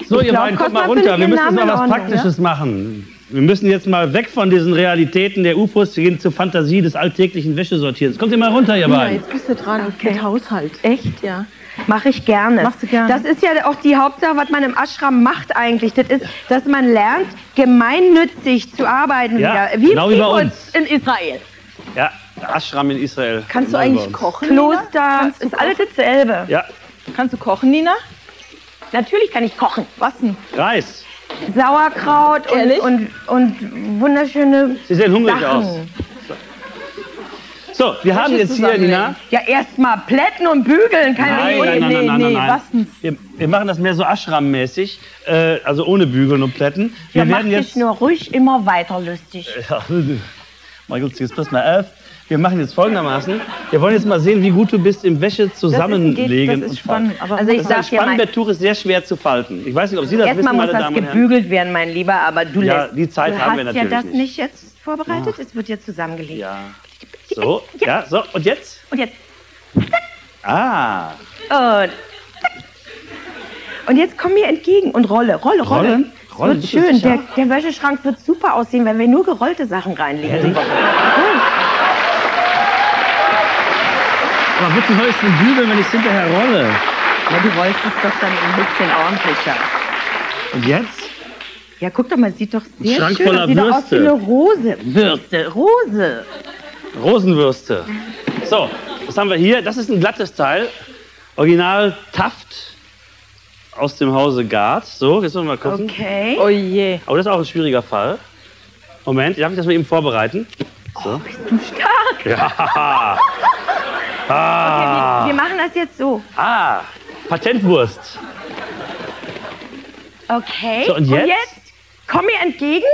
So, ich ihr glaub, beiden, kommt mal runter. Wir müssen jetzt mal was Ordnung, Praktisches ja? machen. Wir müssen jetzt mal weg von diesen Realitäten der U F Os hin zur Fantasie des alltäglichen Wäschesortierens. Kommt ihr mal runter, ihr ja, beiden. Jetzt bist du dran okay. mit Haushalt. Echt? Ja. Mache ich gerne. Machst du gerne. Das ist ja auch die Hauptsache, was man im Ashram macht eigentlich. Das ist, dass man lernt, gemeinnützig zu arbeiten. Ja, wieder. Wie genau wie bei uns. In Israel. Ja. Ashram in Israel. Kannst du eigentlich kochen? Kloster, ist alles dasselbe. Ja. Kannst du kochen, Nina? Natürlich kann ich kochen. Was denn? Reis. Sauerkraut und, und, und wunderschöne Sie sehen hungrig Sachen. aus. So, wir haben jetzt hier, Nina... Ja, erstmal plätten und bügeln. Keine nein, nein, nein, nein, nein, nein, nein. Was denn? Wir, wir machen das mehr so Ashram-mäßig, äh, also ohne bügeln und plätten. Wir ja, werden mach jetzt nur ruhig immer weiter lustig. Ja, Michael, jetzt pass mal auf. Wir machen jetzt folgendermaßen, wir wollen jetzt mal sehen, wie gut du bist im Wäsche zusammenlegen. Das ist, geht, das ist spannend. Aber also ich das Spannbetttuch ist sehr schwer zu falten. Ich weiß nicht, ob Sie das Erst wissen, meine Damen und Herren. Erstmal muss das gebügelt werden, mein Lieber, aber du lässt... Ja, die Zeit haben wir natürlich nicht. Du hast ja das nicht jetzt vorbereitet, ja. es wird jetzt zusammengelegt. Ja, so, ja, so, und jetzt? Und jetzt. Ah. Und, und jetzt komm mir entgegen und rolle, rolle, rolle. Rollen? Rollen? Wird schön, ist der, der Wäscheschrank wird super aussehen, wenn wir nur gerollte Sachen reinlegen. Ja, aber bitte höchsten Bügeln, wenn ich es hinterher rolle. Ja, du rollst es doch dann ein bisschen ordentlicher. Und jetzt? Ja, guck doch mal, es sieht doch sehr Schrank schön voller das sieht Würste. aus wie eine Rose. Würste, Rose. Rosenwürste. So, was haben wir hier? Das ist ein glattes Teil. Original Taft aus dem Hause Gard. So, jetzt wollen wir mal gucken. Okay. Oh je. Aber das ist auch ein schwieriger Fall. Moment, darf ich das mal eben vorbereiten? So. Oh, bist du stark. Ja. Ah. Okay, wir, wir machen das jetzt so. Ah, Patentwurst. Okay, so, und, jetzt? und jetzt komm mir entgegen.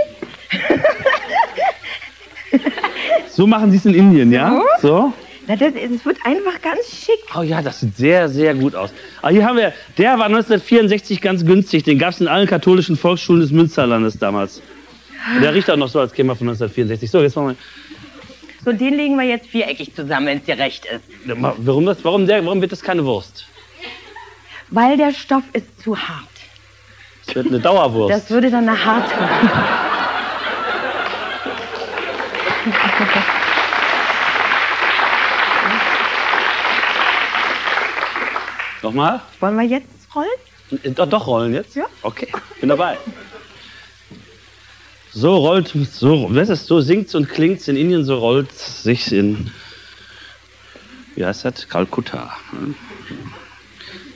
So machen sie es in Indien, ja? So. so. Na, das, das wird einfach ganz schick. Oh ja, das sieht sehr, sehr gut aus. Aber hier haben wir, der war neunzehnhundertvierundsechzig ganz günstig. Den gab es in allen katholischen Volksschulen des Münsterlandes damals. Und der riecht auch noch so, als käme er von neunzehnhundertvierundsechzig. So, jetzt machen wir... So, den legen wir jetzt viereckig zusammen, wenn es dir recht ist. Warum, das, warum, der, warum wird das keine Wurst? Weil der Stoff ist zu hart. Das wird eine Dauerwurst. Das würde dann eine harte. Nochmal? Wollen wir jetzt rollen? Doch, doch rollen jetzt? Ja. Okay, bin dabei. So rollt, so, das ist, so singt und klingt in Indien, so rollt sich in, wie heißt das, Kalkutta.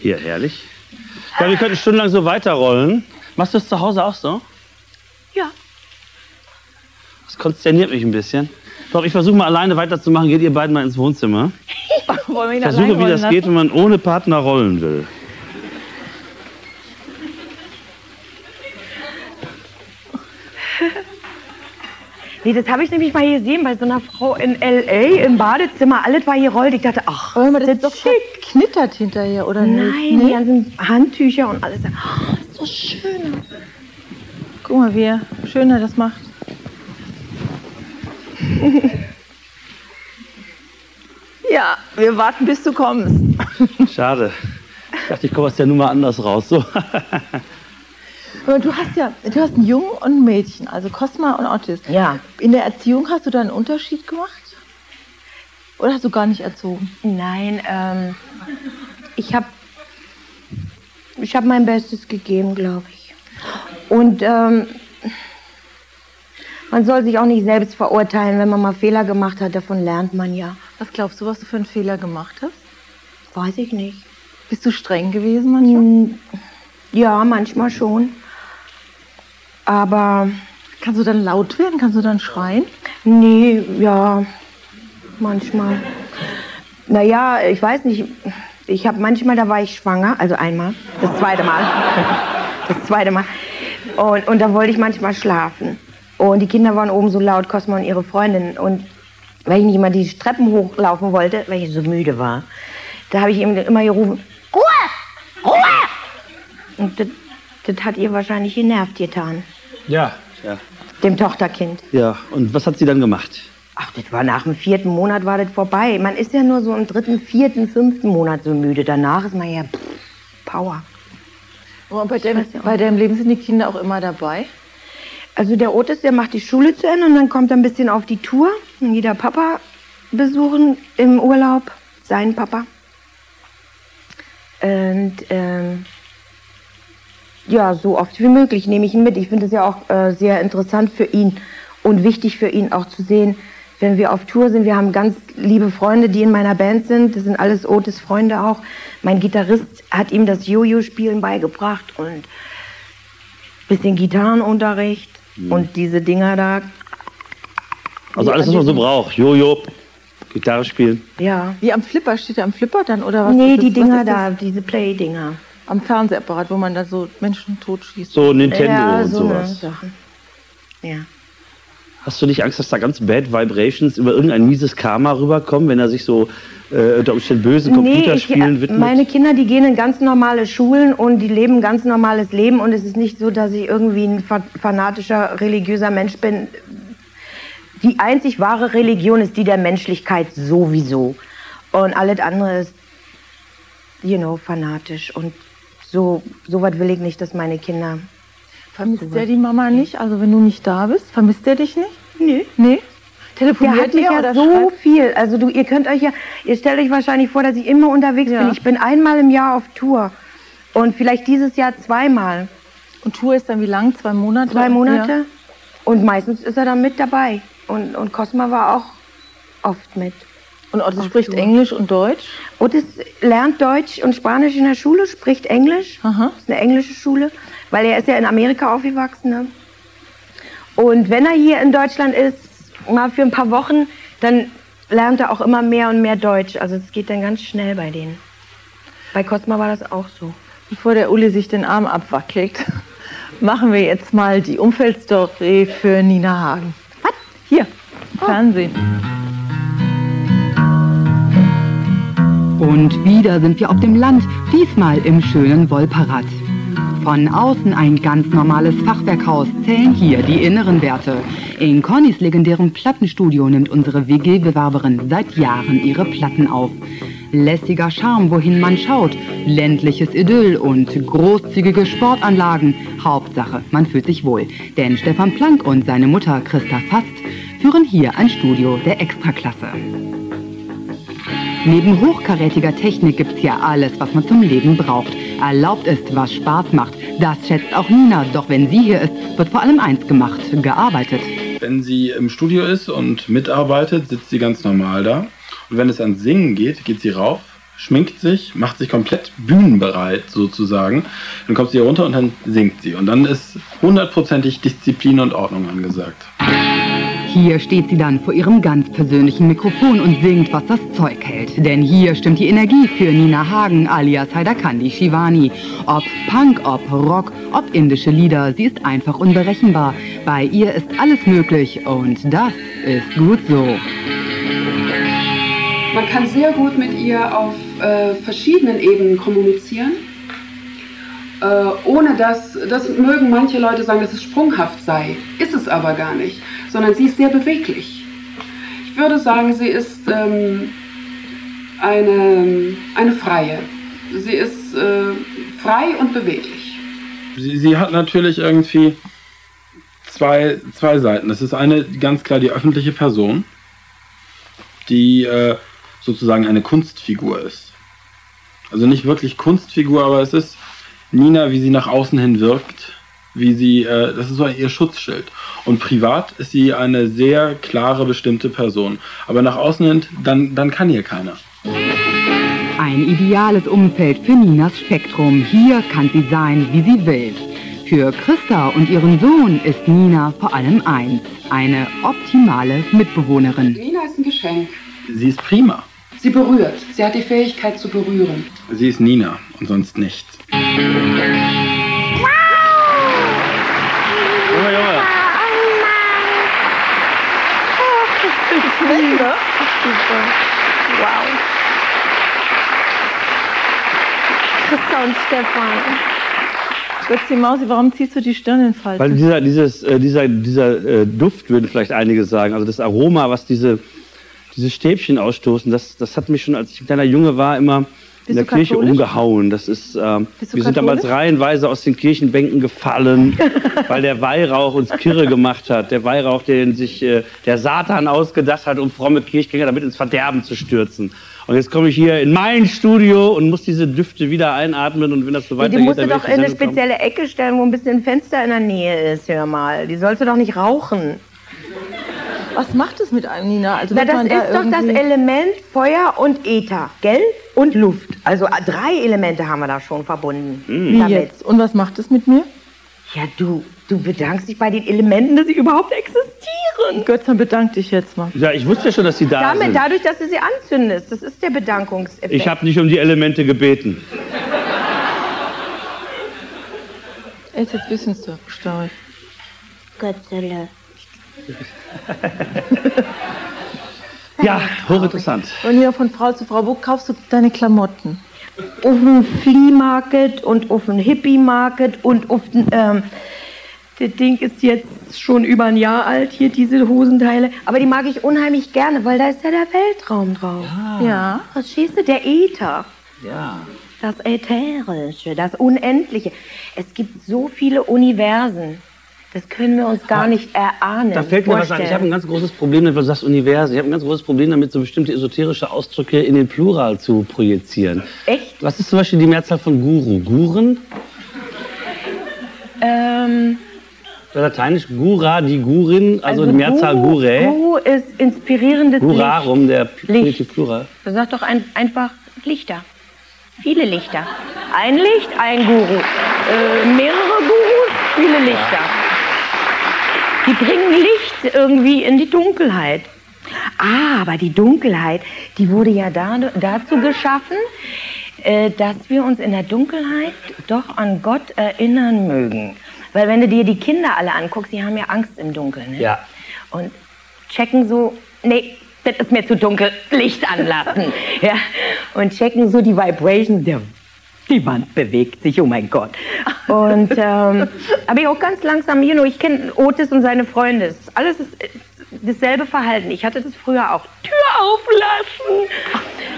Hier, herrlich. Ja, wir könnten stundenlang so weiterrollen. Machst du es zu Hause auch so? Ja. Das konsterniert mich ein bisschen. Ich glaube, ich versuche mal alleine weiterzumachen. Geht ihr beiden mal ins Wohnzimmer. Wollen wir ihn versuche, wie das lassen? geht, wenn man ohne Partner rollen will. Nee, das habe ich nämlich mal gesehen bei so einer Frau in L A im Badezimmer. Alles war hier rollt. Ich dachte, ach, oh, das, das ist doch schick. Knittert hinterher, oder Nein, nicht? Nein, die ganzen Handtücher und alles. Oh, ist so schön. Guck mal, wie schön er das macht. Ja, wir warten, bis du kommst. Schade. Ich dachte, ich komme aus der Nummer anders raus. So. Aber du hast ja, du hast einen Jungen und ein Mädchen, also Cosma und Otis. Ja. In der Erziehung hast du da einen Unterschied gemacht? Oder hast du gar nicht erzogen? Nein, ähm, ich habe ich hab mein Bestes gegeben, glaube ich. Und ähm, man soll sich auch nicht selbst verurteilen, wenn man mal Fehler gemacht hat, davon lernt man ja. Was glaubst du, was du für einen Fehler gemacht hast? Weiß ich nicht. Bist du streng gewesen manchmal? Ja, manchmal schon. Aber... Kannst du dann laut werden? Kannst du dann schreien? Nee, ja, manchmal. Naja, ich weiß nicht. Ich habe manchmal, da war ich schwanger, also einmal, das zweite Mal. Das zweite Mal. Und, und da wollte ich manchmal schlafen. Und die Kinder waren oben so laut, Cosma und ihre Freundin. Und weil ich nicht mal die Treppen hochlaufen wollte, weil ich so müde war, da habe ich ihm immer gerufen, Ruhe! Ruhe! Und das, das hat ihr wahrscheinlich genervt getan. Ja, ja. Dem Tochterkind. Ja, und was hat sie dann gemacht? Ach, das war nach dem vierten Monat war das vorbei. Man ist ja nur so im dritten, vierten, fünften Monat so müde. Danach ist man ja pff, Power. Und bei, dem, ja bei deinem Leben sind die Kinder auch immer dabei? Also der Otis, der macht die Schule zu Ende und dann kommt er ein bisschen auf die Tour. Und jeder Papa besuchen im Urlaub, seinen Papa. Und, ähm... ja, so oft wie möglich nehme ich ihn mit. Ich finde es ja auch äh, sehr interessant für ihn und wichtig für ihn auch zu sehen, wenn wir auf Tour sind. Wir haben ganz liebe Freunde, die in meiner Band sind. Das sind alles Otis Freunde auch. Mein Gitarrist hat ihm das Jojo-Spielen beigebracht und ein bisschen Gitarrenunterricht mhm. und diese Dinger da. Also alles, was man so braucht. Jojo, Gitarre spielen. Ja. Wie am Flipper? Steht er am Flipper dann oder was? Nee, die Dinger da, diese Play-Dinger. Am Fernsehapparat, wo man da so Menschen totschießt. So Nintendo ja, so und sowas. Sachen. Ja. Hast du nicht Angst, dass da ganz Bad Vibrations über irgendein mieses Karma rüberkommen, wenn er sich so äh, unter Umständen bösen Computerspielen nee, widmet? Meine Kinder, die gehen in ganz normale Schulen und die leben ein ganz normales Leben. Und es ist nicht so, dass ich irgendwie ein fanatischer, religiöser Mensch bin. Die einzig wahre Religion ist die der Menschlichkeit sowieso. Und alles andere ist, you know, fanatisch und so, so weit will ich nicht, dass meine Kinder... Vermisst der die Mama nicht? Also wenn du nicht da bist, vermisst der dich nicht? Nee. Nee? Telefoniert der hat mich ja so viel. Also du, ihr könnt euch ja... Ihr stellt euch wahrscheinlich vor, dass ich immer unterwegs ja. bin. Ich bin einmal im Jahr auf Tour. Und vielleicht dieses Jahr zweimal. Und Tour ist dann wie lang? Zwei Monate? Zwei Monate. Ja. Und meistens ist er dann mit dabei. Und, und Cosma war auch oft mit. Und Otis spricht Englisch und Deutsch? Otis lernt Deutsch und Spanisch in der Schule, spricht Englisch. Aha. Das ist eine englische Schule, weil er ist ja in Amerika aufgewachsen. Ne? Und wenn er hier in Deutschland ist, mal für ein paar Wochen, dann lernt er auch immer mehr und mehr Deutsch. Also es geht dann ganz schnell bei denen. Bei Cosma war das auch so. Bevor der Uli sich den Arm abwackelt, machen wir jetzt mal die Umfeldstory für Nina Hagen. Was? Hier, oh. Fernsehen. Und wieder sind wir auf dem Land, diesmal im schönen Wollparad. Von außen ein ganz normales Fachwerkhaus, zählen hier die inneren Werte. In Connys legendärem Plattenstudio nimmt unsere W G-Bewerberin seit Jahren ihre Platten auf. Lässiger Charme, wohin man schaut, ländliches Idyll und großzügige Sportanlagen. Hauptsache, man fühlt sich wohl, denn Stefan Plank und seine Mutter Christa Fast führen hier ein Studio der Extraklasse. Neben hochkarätiger Technik gibt's hier alles, was man zum Leben braucht. Erlaubt ist, was Spaß macht. Das schätzt auch Nina. Doch wenn sie hier ist, wird vor allem eins gemacht, gearbeitet. Wenn sie im Studio ist und mitarbeitet, sitzt sie ganz normal da. Und wenn es ans Singen geht, geht sie rauf, schminkt sich, macht sich komplett bühnenbereit sozusagen. Dann kommt sie hier runter und dann singt sie. Und dann ist hundertprozentig Disziplin und Ordnung angesagt. Hier steht sie dann vor ihrem ganz persönlichen Mikrofon und singt, was das Zeug hält. Denn hier stimmt die Energie für Nina Hagen alias Haidarkandi Shivani. Ob Punk, ob Rock, ob indische Lieder, sie ist einfach unberechenbar. Bei ihr ist alles möglich und das ist gut so. Man kann sehr gut mit ihr auf äh, verschiedenen Ebenen kommunizieren. Äh, ohne dass, das mögen manche Leute sagen, dass es sprunghaft sei. Ist es aber gar nicht, sondern sie ist sehr beweglich. würde sagen, sie ist ähm, eine, eine Freie. Sie ist äh, frei und beweglich. Sie, sie hat natürlich irgendwie zwei, zwei Seiten. Das ist eine, ganz klar, die öffentliche Person, die äh, sozusagen eine Kunstfigur ist. Also nicht wirklich Kunstfigur, aber es ist Nina, wie sie nach außen hin wirkt, wie sie, äh, das ist so ihr Schutzschild. Und privat ist sie eine sehr klare, bestimmte Person. Aber nach außen hin, dann, dann kann hier keiner. Ein ideales Umfeld für Ninas Spektrum. Hier kann sie sein, wie sie will. Für Christa und ihren Sohn ist Nina vor allem eins, eine optimale Mitbewohnerin. Nina ist ein Geschenk. Sie ist prima. Sie berührt. Sie hat die Fähigkeit zu berühren. Sie ist Nina und sonst nichts. Super. Wow. Christa und Stefan. Götz, die Mausi, warum ziehst du die Stirn in Falten? Weil dieser, dieses, äh, dieser, dieser äh, Duft, würde vielleicht einige sagen, also das Aroma, was diese, diese Stäbchen ausstoßen, das, das hat mich schon, als ich ein kleiner Junge war, immer in der Kirche umgehauen. Das ist, äh, wir sind damals reihenweise aus den Kirchenbänken gefallen, weil der Weihrauch uns kirre gemacht hat. Der Weihrauch, den sich äh, der Satan ausgedacht hat, um fromme Kirchgänger damit ins Verderben zu stürzen. Und jetzt komme ich hier in mein Studio und muss diese Düfte wieder einatmen. Und wenn das so weitergeht, die musst du doch in eine spezielle Ecke stellen, wo ein bisschen Fenster in der Nähe ist, hör mal. Die sollst du doch nicht rauchen. Was macht es mit einem, Nina? Also, na, das ist da doch das Element Feuer und Äther, gell? Und Luft. Also drei Elemente haben wir da schon verbunden. Mhm. Wie jetzt? Und was macht es mit mir? Ja, du, du bedankst dich bei den Elementen, dass sie überhaupt existieren. Götz, dann bedank dich jetzt mal. Ja, ich wusste ja schon, dass sie da Damit, sind. Dadurch, dass du sie anzündest. Das ist der Bedankungseffekt. Ich habe nicht um die Elemente gebeten. Er ist jetzt ein bisschen zu abgestaucht. Götzele. Ja, hochinteressant. Und hier von Frau zu Frau, wo kaufst du deine Klamotten? Auf dem Flea Market und auf dem Hippie Market und auf den, ähm, das Ding ist jetzt schon über ein Jahr alt, hier diese Hosenteile. Aber die mag ich unheimlich gerne, weil da ist ja der Weltraum drauf. Ja. Ja. Verstehst du? Der Äther. Ja. Das Ätherische, das Unendliche. Es gibt so viele Universen. Das können wir uns gar nicht erahnen. Da fällt mir was ein. Ich habe ein ganz großes Problem damit, was du sagst, Universum. Ich habe ein ganz großes Problem damit, so bestimmte esoterische Ausdrücke in den Plural zu projizieren. Echt? Was ist zum Beispiel die Mehrzahl von Guru? Guren? Ähm. Lateinisch Gura, die Gurin, also, also die Mehrzahl Guru, Gure. Guru ist inspirierendes Licht. Gurarum, der Licht. Plural. Du sagst doch ein, einfach Lichter. Viele Lichter. Ein Licht, ein Guru. Äh, mehrere Gurus, viele Lichter. Ja. Die bringen Licht irgendwie in die Dunkelheit. Ah, aber die Dunkelheit, die wurde ja da, dazu geschaffen, äh, dass wir uns in der Dunkelheit doch an Gott erinnern mögen. Weil wenn du dir die Kinder alle anguckst, die haben ja Angst im Dunkeln. Ne? Ja. Und checken so, nee, das ist mir zu dunkel, Licht anlassen. Ja. Und checken so die Vibrations der Die Wand bewegt sich, oh mein Gott. Und, ähm, aber auch ganz langsam, you know, ich kenne Otis und seine Freunde. Alles ist dasselbe Verhalten. Ich hatte das früher auch. Tür auflassen,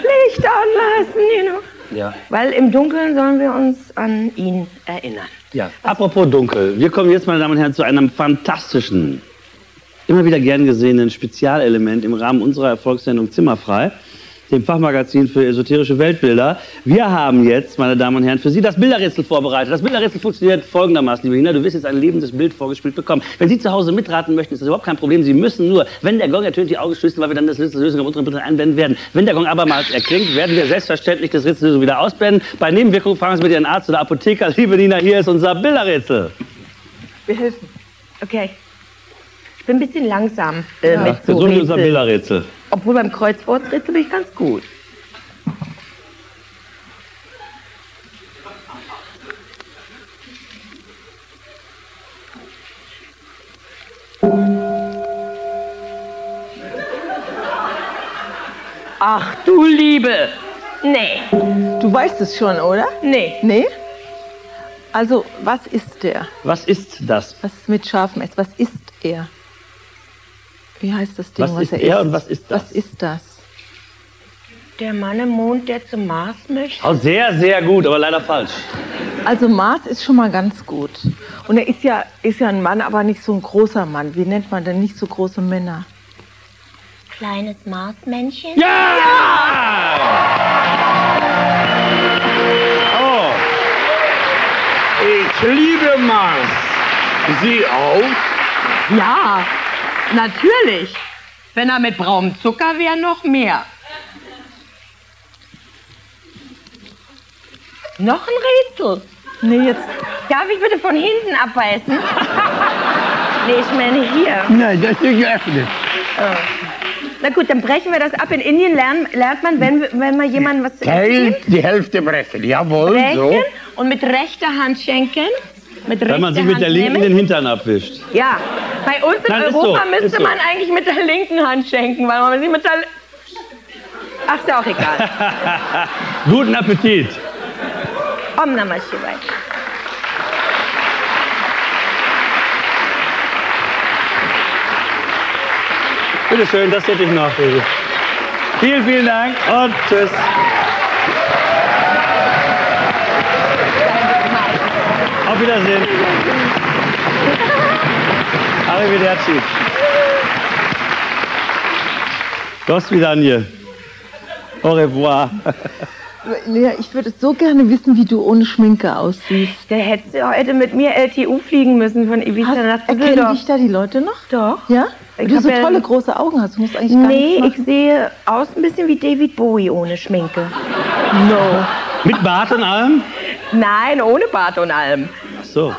Licht anlassen, you know. Ja. Weil im Dunkeln sollen wir uns an ihn erinnern. Ja, apropos Dunkel. Wir kommen jetzt, meine Damen und Herren, zu einem fantastischen, immer wieder gern gesehenen Spezialelement im Rahmen unserer Erfolgssendung Zimmer frei, dem Fachmagazin für esoterische Weltbilder. Wir haben jetzt, meine Damen und Herren, für Sie das Bilderrätsel vorbereitet. Das Bilderrätsel funktioniert folgendermaßen, liebe Nina. Du wirst jetzt ein lebendes Bild vorgespielt bekommen. Wenn Sie zu Hause mitraten möchten, ist das überhaupt kein Problem. Sie müssen nur, wenn der Gong ertönt, die Augen schließen, weil wir dann das Rätsellösung am unteren Bild einblenden werden. Wenn der Gong abermals erklingt, werden wir selbstverständlich das Rätsellösung wieder ausblenden. Bei Nebenwirkungen fragen Sie mit Ihren Arzt oder Apotheker. Liebe Nina, hier ist unser Bilderrätsel. Wir helfen. Okay. Ich bin ein bisschen langsam äh, ja, mit so Rätseln. Unser Bilderrätsel. Obwohl beim Kreuzworträtsel bin ich ganz gut. Ach du Liebe! Nee. Du weißt es schon, oder? Nee. Nee? Also, was ist der? Was ist das? Was mit scharfem S? Was ist er? Wie heißt das Ding, was, was ist er ist? Er und was ist das? Was ist das? Der Mann im Mond, der zum Mars möchte. Oh, sehr, sehr gut, aber leider falsch. Also Mars ist schon mal ganz gut. Und er ist ja, ist ja ein Mann, aber nicht so ein großer Mann. Wie nennt man denn nicht so große Männer? Kleines Marsmännchen? Ja! Ja! Oh. Ich liebe Mars. Sie auch? Ja, natürlich. Wenn er mit braunem Zucker wäre, noch mehr. Noch ein Rätsel? Nee, jetzt... Darf ich bitte von hinten abbeißen? Nee, ich meine hier. Nein, das ist geöffnet. Oh. Na gut, dann brechen wir das ab. In Indien lernen, lernt man, wenn, wenn man jemandem was... Teil die Hälfte brechen, jawohl, brechen, so. Und mit rechter Hand schenken. Mit Wenn man sie mit Hand der linken nehmen. Den Hintern abwischt. Ja, bei uns in Nein, Europa so, müsste man so. eigentlich mit der linken Hand schenken, weil man sie mit der... Ach, ist ja auch egal. Guten Appetit. Om Namah Shivaya. Bitte schön, das hätte ich noch. Vielen, vielen Dank und tschüss. Auf Wiedersehen. Arrivederci. Dos vidaniye. Au revoir. Lea, ich würde so gerne wissen, wie du ohne Schminke aussiehst. Der hätte heute mit mir L T U fliegen müssen von Ibiza nach Düsseldorf. Erkennen dich da die Leute noch? Doch. Ja? Weil ich du so ja tolle große Augen hast, du musst eigentlich gar Nee, nichts ich sehe aus ein bisschen wie David Bowie ohne Schminke. No. Mit Bart und allem? Nein, ohne Bart und allem. Ach so.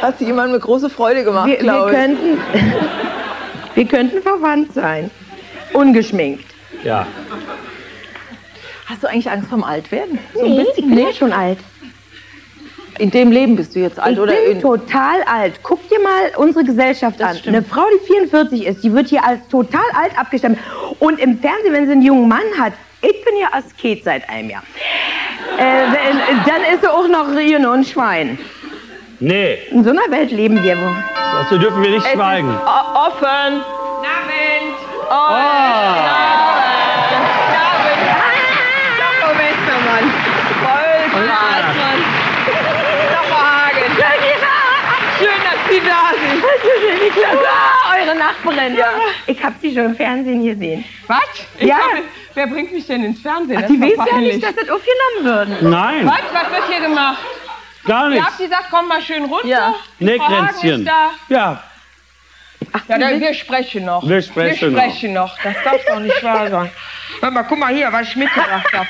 Hast du jemandem eine große Freude gemacht, wir, glaube wir ich. Könnten, wir könnten verwandt sein. Ungeschminkt. Ja. Hast du eigentlich Angst vorm Altwerden? So ein nee, bisschen? Ich bin ja schon alt. In dem Leben bist du jetzt alt, ich oder? Ich bin in... total alt. Guck dir mal unsere Gesellschaft das an. Stimmt. Eine Frau, die vierundvierzig ist, die wird hier als total alt abgestempelt. Und im Fernsehen, wenn sie einen jungen Mann hat, ich bin ja Asket seit einem Jahr, äh, dann ist sie auch noch you know, ein Schwein. Nee. In so einer Welt leben wir. Dazu dürfen wir nicht es schweigen. Ist offen. Abend. Oh. Oh. Wow, eure Nachbarin. Ja. Ich hab sie schon im Fernsehen gesehen. Was? Ich ja. Hab, wer bringt mich denn ins Fernsehen? Ach, die wissen ja nicht, dass das aufgenommen wird. Nein. Was? Was wird hier gemacht? Gar nichts. Ich hab gesagt, komm mal schön runter. Ja. Nee, Grenzchen. Da. Ja. Ach, ja, dann, wir sprechen noch. Wir sprechen, wir sprechen noch. noch. Das darf doch nicht wahr sein. Warte mal, guck mal hier, was ich mitgebracht habe.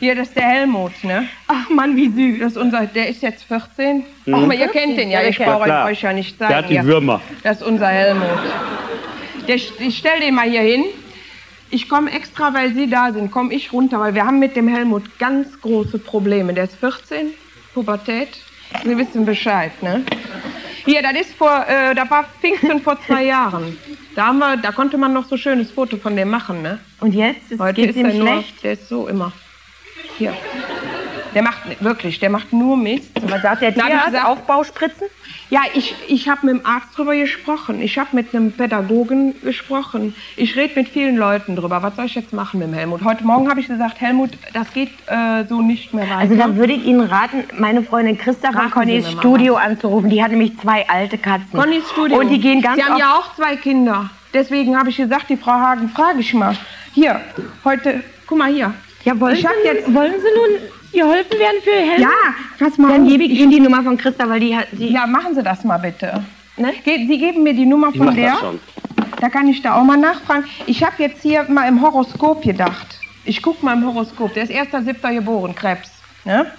Hier, das ist der Helmut, ne? Ach Mann, wie süß. Das ist unser, der ist jetzt vierzehn. Mhm. Ach, aber ihr kennt den ja, ich ja, brauche euch ja nicht sagen. Der hat die Würmer. Ja. Das ist unser Helmut. Der, ich stell den mal hier hin. Ich komme extra, weil Sie da sind, komme ich runter, weil wir haben mit dem Helmut ganz große Probleme. Der ist vierzehn, Pubertät. Sie wissen Bescheid, ne? Hier, das ist vor, äh, da war Pfingsten vor zwei Jahren. Da, haben wir, da konnte man noch so schönes Foto von dem machen, ne? Und jetzt? Ist, Heute geht's ist ihm er nur, schlecht? Der ist so immer. Hier. Der macht, wirklich, der macht nur Mist. Was sagt der Tierarzt? Aufbauspritzen? Ja, ich, ich habe mit dem Arzt drüber gesprochen. Ich habe mit einem Pädagogen gesprochen. Ich rede mit vielen Leuten drüber. Was soll ich jetzt machen mit dem Helmut? Heute Morgen habe ich gesagt, Helmut, das geht äh, so nicht mehr weiter. Also da würde ich Ihnen raten, meine Freundin Christa von Conny-Studio anzurufen. Die hat nämlich zwei alte Katzen. Conny-Studio. Und die gehen ganz Sie haben ja auch zwei Kinder. Deswegen habe ich gesagt, die Frau Hagen, frage ich mal. Hier, heute, guck mal hier. Ja, wollen, ich hab Sie, jetzt, wollen Sie nun geholfen werden für Helmut? Ja, pass mal. Dann gebe ich Ihnen die Nummer von Christa, weil die hat... Die ja, machen Sie das mal bitte. Ne? Ge Sie geben mir die Nummer ich von der. Das schon. Da kann ich da auch mal nachfragen. Ich habe jetzt hier mal im Horoskop gedacht. Ich gucke mal im Horoskop. Der ist erster siebter geboren, Krebs. Ne?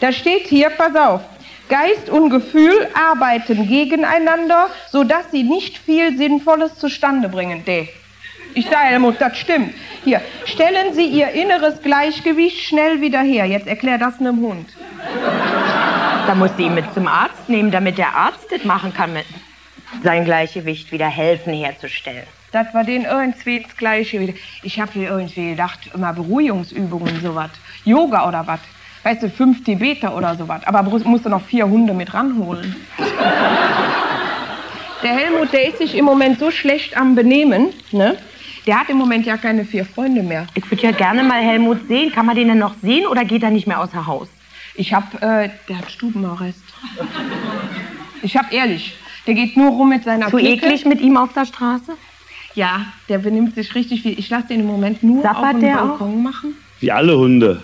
Da steht hier, pass auf, Geist und Gefühl arbeiten gegeneinander, sodass sie nicht viel Sinnvolles zustande bringen. D. Ich sage, Helmut, das stimmt. Hier, stellen Sie Ihr inneres Gleichgewicht schnell wieder her. Jetzt erklär das einem Hund. Da muss sie ihn mit zum Arzt nehmen, damit der Arzt das machen kann, mit sein Gleichgewicht wieder helfen herzustellen. Das war denen irgendwie das Gleiche. Ich habe hier irgendwie gedacht, immer Beruhigungsübungen und sowas. Yoga oder was. Weißt du, fünf Tibeter oder sowas. Aber musst du noch vier Hunde mit ranholen. Der Helmut, der ist sich im Moment so schlecht am Benehmen, ne? Der hat im Moment ja keine vier Freunde mehr. Ich würde ja gerne mal Helmut sehen. Kann man den denn noch sehen oder geht er nicht mehr außer Haus? Ich hab, äh, der hat Stubenarrest. Ich hab ehrlich, der geht nur rum mit seiner Clique. So eklig mit ihm auf der Straße? Ja, der benimmt sich richtig viel. Ich lasse den im Moment nur Zappert auf dem Balkon auch? Machen. Wie alle Hunde.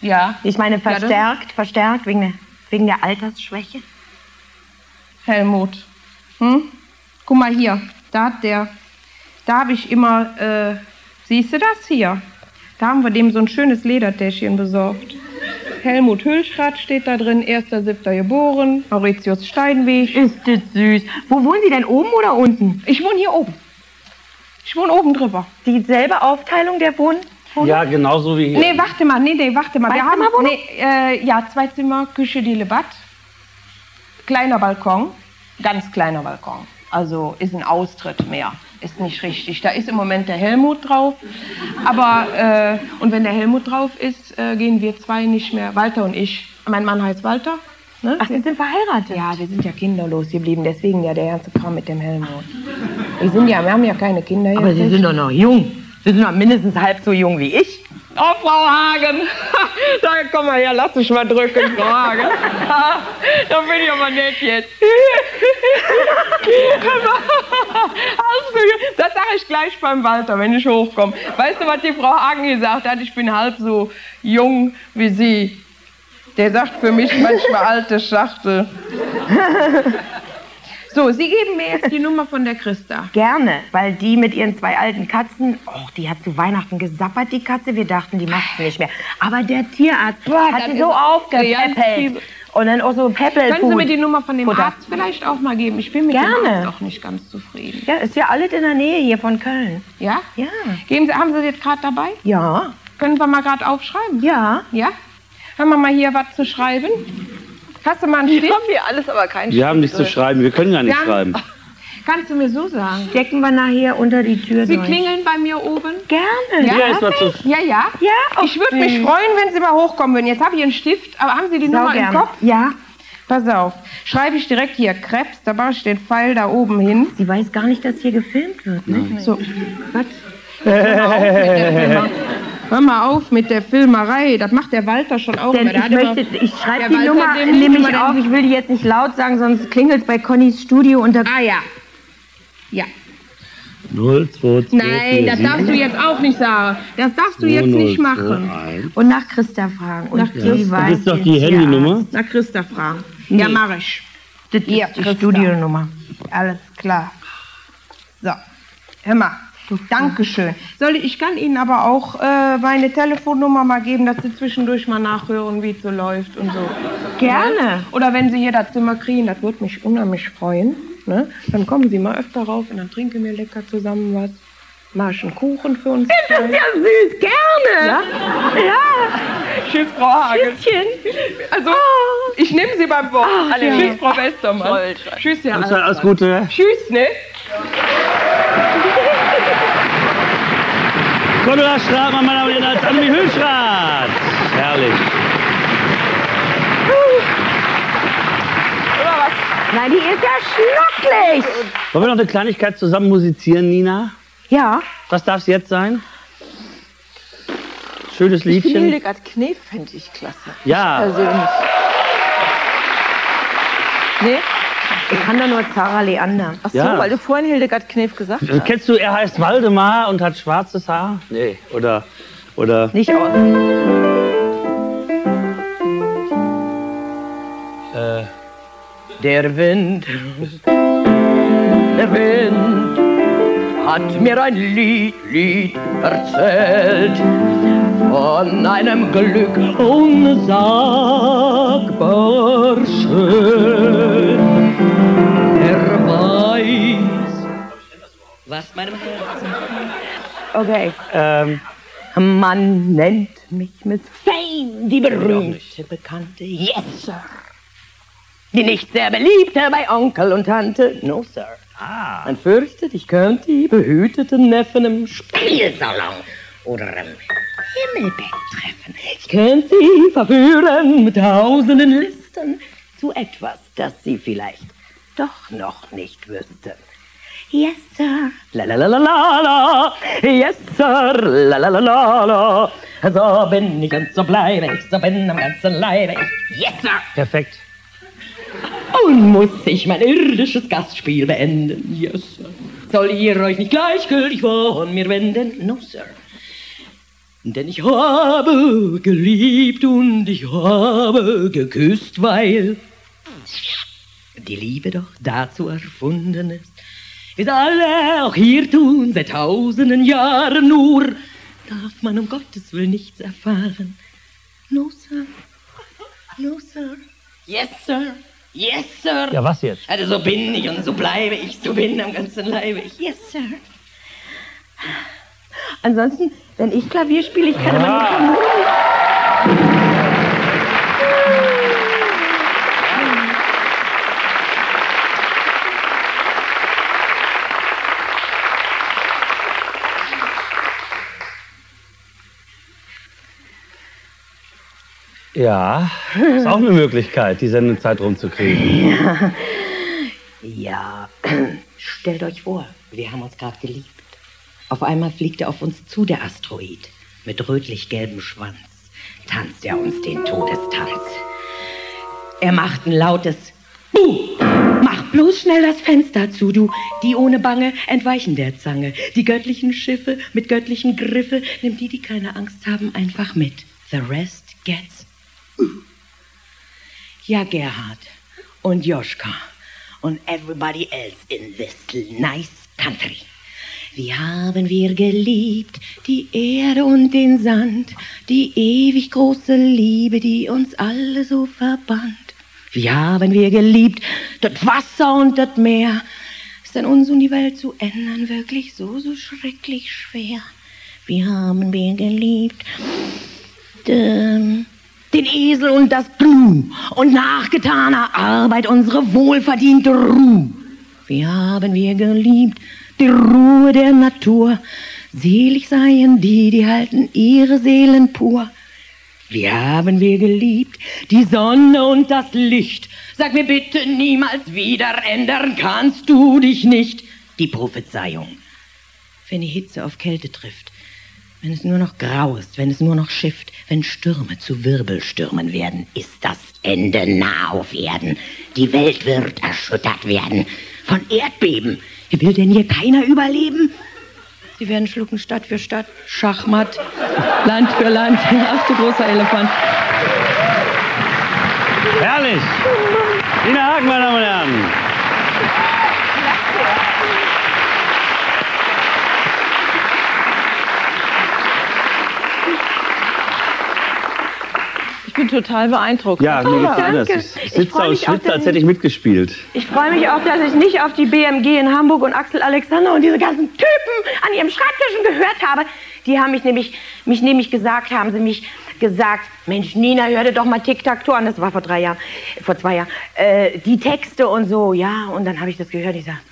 Ja. Ich meine, verstärkt, ja, verstärkt wegen der, wegen der Altersschwäche. Helmut, hm? Guck mal hier, da hat der, da habe ich immer, äh, siehst du das hier? Da haben wir dem so ein schönes Ledertäschchen besorgt. Helmut Hülschrath steht da drin, erster siebter geboren, Mauritius Steinweg. Ist das süß. Wo wohnen Sie denn, oben oder unten? Ich wohne hier oben. Ich wohne oben drüber. Dieselbe Aufteilung der Wohnung? Ja, genauso wie hier. Nee, warte mal, nee, nee, warte mal. Wir haben, nee, äh, ja, zwei Zimmer, Küche, die Lebat. Kleiner Balkon, ganz kleiner Balkon. Also ist ein Austritt mehr, ist nicht richtig. Da ist im Moment der Helmut drauf. Aber, äh, und wenn der Helmut drauf ist, äh, gehen wir zwei nicht mehr, Walter und ich. Mein Mann heißt Walter. Ne? Ach, wir sind verheiratet? Ja, wir sind ja kinderlos geblieben, deswegen ja der ganze Kram mit dem Helmut. Wir, sind ja, wir haben ja keine Kinder. Aber Sie nicht. Sind doch noch jung. Sie sind doch mindestens halb so jung wie ich. Oh, Frau Hagen, da komm mal her, lass mich mal drücken, Frau Hagen. Da bin ich aber nett jetzt. Das sage ich gleich beim Walter, wenn ich hochkomme. Weißt du, was die Frau Hagen gesagt hat? Ich bin halb so jung wie Sie. Der sagt für mich manchmal alte Schachtel. So, Sie geben mir jetzt die Nummer von der Christa. Gerne, weil die mit ihren zwei alten Katzen, oh, die hat zu Weihnachten gesappert, die Katze. Wir dachten, die macht es nicht mehr. Aber der Tierarzt boah, hat sie so aufgepäppelt. Und dann auch so Peppel. Können Sie mir die Nummer von dem Butter. Arzt vielleicht auch mal geben? Ich bin mit Gerne. Dem Arzt auch nicht ganz zufrieden. Ja, ist ja alles in der Nähe hier von Köln. Ja? Ja. Geben Sie, haben Sie jetzt gerade dabei? Ja. Können wir mal gerade aufschreiben? Ja. Ja? Haben wir mal hier was zu schreiben? Hast du mal einen Stift? Wir haben hier alles, aber keinen Stift. Wir haben nichts zu schreiben, wir können ja nicht schreiben. Kannst du mir so sagen? Stecken wir nachher unter die Tür. Sie durch. Klingeln bei mir oben? Gerne. Ja, ja, ich? ja. ja. ja ich würde mich freuen, wenn Sie mal hochkommen würden. Jetzt habe ich einen Stift, aber haben Sie die Sau Nummer gern. Im Kopf? Ja. Pass auf, schreibe ich direkt hier Krebs, da mache ich den Pfeil da oben hin. Sie weiß gar nicht, dass hier gefilmt wird, ne? So, was? Hör mal auf mit der Filmerei, das macht der Walter schon auch. Denn ich möchte, ich schreibe die Walter Nummer nämlich auf, ich will die jetzt nicht laut sagen, sonst klingelt es bei Connys Studio unter... Ah ja, ja. null zwei zwei Nein, das darfst du jetzt auch nicht sagen. Das darfst du jetzt nicht machen. Und nach Christa fragen. Und nach Christa. Das ist doch die Handynummer? Nach Christa fragen. Ja, mach ich. Das ist die Studionummer. Alles klar. So, hör mal. Dankeschön. Soll ich, ich kann Ihnen aber auch äh, meine Telefonnummer mal geben, dass Sie zwischendurch mal nachhören, wie es so läuft und so. Gerne. Oder wenn Sie hier das Zimmer kriegen, das würde mich unheimlich freuen. Ne? Dann kommen Sie mal öfter rauf und dann trinken wir lecker zusammen was. Mach einen Kuchen für uns. Das ist ja süß, gerne. Ja. ja. Tschüss, Frau Hagen. Tschüsschen. Also, oh. ich nehme Sie beim Wort. Oh, also, ja. Tschüss, Frau Westermann. Tschüss, Herr Alles, alles Gute. Tschüss, ne? Konrad Strahl, mein Name ist Anni Hülschrath. Herrlich. Oder was? Nein, die ist ja schnucklig. Wollen wir noch eine Kleinigkeit zusammen musizieren, Nina? Ja. Was darf es jetzt sein? Schönes Liedchen. Ich finde Hildegard Knef fände ich klasse. Ja. Also nicht. Nee? Ich kann da nur Tara Leander. Ach so, ja. Weil du vorhin Hildegard Knef gesagt hast. Kennst du, er heißt Waldemar und hat schwarzes Haar? Nee, oder... oder... Nicht auch. Äh. Der Wind, der Wind hat mir ein Lied, Lied erzählt von einem Glück unsagbar schön. Er weiß, was meinem Herzen... Okay. Ähm. Man nennt mich mit Fame die berühmte Bekannte. Yes, Sir. Die nicht sehr beliebte bei Onkel und Tante. No, Sir. Ah. Man fürchtet, ich könnte die behüteten Neffen im Spielsalon oder im Himmelbett treffen. Ich könnte sie verführen mit tausenden Listen zu etwas, das sie vielleicht... doch noch nicht wüsste. Yes, sir. La la la la la la. Yes, sir. La la la la la. So bin ich und so bleibe ich, so bin am ganzen Leibe ich. Yes, sir. Perfekt. Und muss ich mein irdisches Gastspiel beenden. Yes, sir. Soll ihr euch nicht gleichgültig von mir wenden? No, sir. Denn ich habe geliebt und ich habe geküsst, weil die Liebe doch dazu erfunden ist, wie alle auch hier tun, seit tausenden Jahren nur, darf man um Gottes Willen nichts erfahren. No, sir. No, sir. Yes, sir. Yes, sir. Ja, was jetzt? Also so bin ich und so bleibe ich, so bin am ganzen Leibe ich. Yes, sir. Ansonsten, wenn ich Klavier spiele, ich kann immer ah. nicht kommen. Ja, ist auch eine Möglichkeit, die Sendezeit rumzukriegen. Ja. Ja, stellt euch vor, wir haben uns gerade geliebt. Auf einmal fliegt er auf uns zu, der Asteroid. Mit rötlich-gelbem Schwanz tanzt er uns den Todestanz. Er macht ein lautes Buh! Mach bloß schnell das Fenster zu, du. Die ohne Bange entweichen der Zange. Die göttlichen Schiffe mit göttlichen Griffe. Nimm die, die keine Angst haben, einfach mit. The rest gets... Ja, Gerhard und Joschka und everybody else in this nice country. Wie haben wir geliebt, die Erde und den Sand, die ewig große Liebe, die uns alle so verband. Wie haben wir geliebt, das Wasser und das Meer. Ist an uns und die Welt zu ändern wirklich so, so schrecklich schwer? Wie haben wir geliebt, ähm... den Esel und das Gnu und nach getaner Arbeit unsere wohlverdiente Ruhe. Wie haben wir geliebt, die Ruhe der Natur. Selig seien die, die halten ihre Seelen pur. Wie haben wir geliebt, die Sonne und das Licht. Sag mir bitte, niemals wieder ändern kannst du dich nicht. Die Prophezeiung, wenn die Hitze auf Kälte trifft. Wenn es nur noch grau ist, wenn es nur noch schifft, wenn Stürme zu Wirbelstürmen werden, ist das Ende nah auf Erden. Die Welt wird erschüttert werden von Erdbeben. Will denn hier keiner überleben? Sie werden schlucken Stadt für Stadt, Schachmatt, Land für Land. Ach du großer Elefant. Herrlich. Nina Hagen, meine Damen und Herren. Ich bin total beeindruckt. Ja, mir geht's anders. Ich sitze und schwitze, als hätte ich mitgespielt. Ich freue mich auch, dass ich nicht auf die B M G in Hamburg und Axel Alexander und diese ganzen Typen an ihrem Schreibtischen gehört habe. Die haben mich nämlich, mich nämlich gesagt, haben sie mich gesagt, Mensch Nina, hörte doch mal Tic-Tac-Toe an, das war vor drei Jahren, vor zwei Jahren, äh, die Texte und so, ja, und dann habe ich das gehört, ich sagte,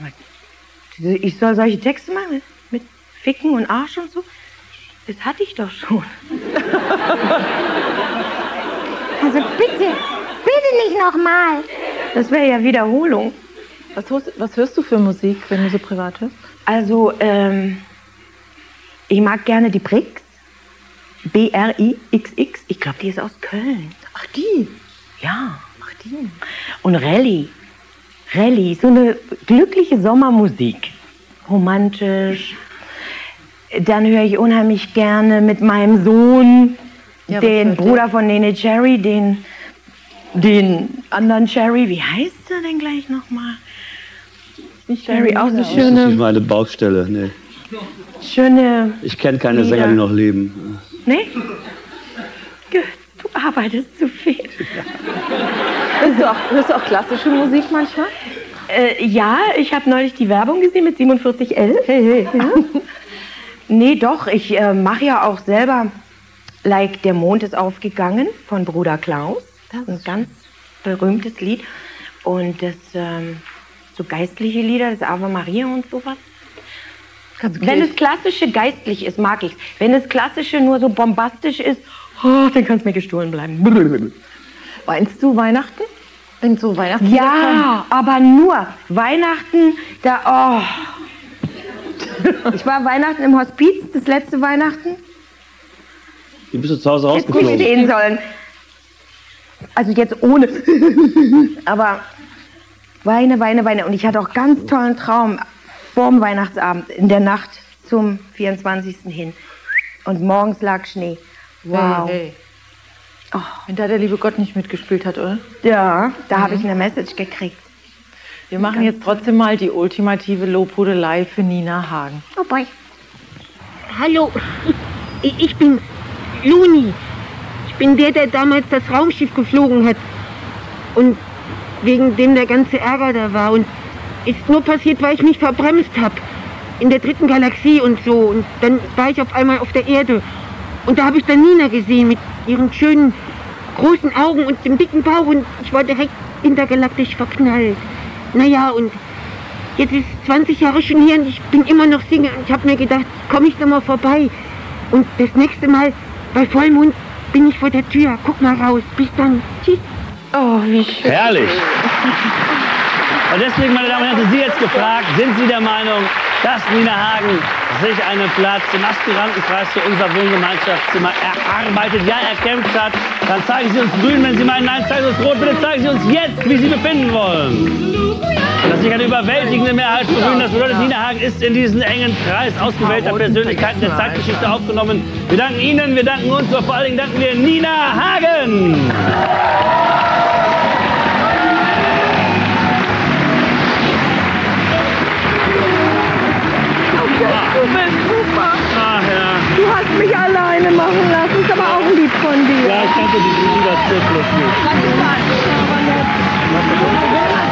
ich soll solche Texte machen, mit Ficken und Arsch und so, das hatte ich doch schon. Also bitte, bitte nicht nochmal. Das wäre ja Wiederholung. Was hörst, was hörst du für Musik, wenn du so privat hörst? Also, ähm, ich mag gerne die Brix. B R I X X. Ich glaube, die ist aus Köln. Ach, die? Ja. Ach, die. Und Rallye. Rallye, so eine glückliche Sommermusik. Romantisch. Dann höre ich unheimlich gerne mit meinem Sohn... Ja, den Bruder von Nene Cherry, den, den anderen Cherry, wie heißt er denn gleich nochmal? Cherry, auch so schöne... Das ist nicht meine Baustelle, ne. Schöne... Ich kenne keine Lieder. Sänger, die noch leben. Nee? Gut, du arbeitest zu viel. Hörst du auch, hörst du auch klassische Musik manchmal? Äh, ja, ich habe neulich die Werbung gesehen mit vier sieben eins eins. Hey, hey. Ja? Nee, doch, ich äh, mache ja auch selber... Like der Mond ist aufgegangen von Bruder Klaus, das ist ein ganz berühmtes Lied und das ähm, so geistliche Lieder, das Ave Maria und sowas. Okay. Wenn es klassische geistlich ist, mag ich. Wenn es klassische nur so bombastisch ist, oh, dann kann es mir gestohlen bleiben. Weinst du Weihnachten? Bringt so Weihnachten. Ja, aber nur Weihnachten, da, oh. Ich war Weihnachten im Hospiz, das letzte Weihnachten. Du bist zu Hause rausgeflogen. Hätte nicht stehen sollen. Also jetzt ohne. Aber weine, weine, weine. Und ich hatte auch ganz tollen Traum vorm Weihnachtsabend, in der Nacht zum vierundzwanzigsten hin. Und morgens lag Schnee. Wow. Hey, hey. Oh. Wenn da der liebe Gott nicht mitgespielt hat, oder? Ja, da mhm. habe ich eine Message gekriegt. Wir machen jetzt trotzdem mal die ultimative Lobhudelei für Nina Hagen. Oh boy. Hallo, ich bin Luni. Ich bin der, der damals das Raumschiff geflogen hat. Und wegen dem der ganze Ärger da war. Und ist nur passiert, weil ich mich verbremst habe. In der dritten Galaxie und so. Und dann war ich auf einmal auf der Erde. Und da habe ich dann Nina gesehen mit ihren schönen großen Augen und dem dicken Bauch und ich war direkt intergalaktisch verknallt. Naja, und jetzt ist zwanzig Jahre schon her und ich bin immer noch Single und ich habe mir gedacht, komme ich noch mal vorbei. Und das nächste Mal bei Vollmond bin ich vor der Tür. Guck mal raus. Bis dann. Tschüss. Oh, wie schön. Herrlich. Und deswegen, meine Damen und Herren, Sie jetzt gefragt, sind Sie der Meinung, dass Nina Hagen sich einen Platz im Aspirantenpreis für unser Wohngemeinschaftszimmer erarbeitet, ja, erkämpft hat? Dann zeigen Sie uns grün, wenn Sie meinen, nein, zeigen Sie uns rot. Bitte zeigen Sie uns jetzt, wie Sie befinden wollen. Dass sich eine überwältigende Mehrheit für grün, das bedeutet, Nina Hagen ist in diesen engen Kreis ausgewählter Persönlichkeiten der Zeitgeschichte aufgenommen. Wir danken Ihnen, wir danken uns, aber vor allen Dingen danken wir Nina Hagen. Ach, ja. Du hast mich alleine machen lassen, ist aber auch ein Lied von dir. Ja, ich kannte diesen Lieder C plus.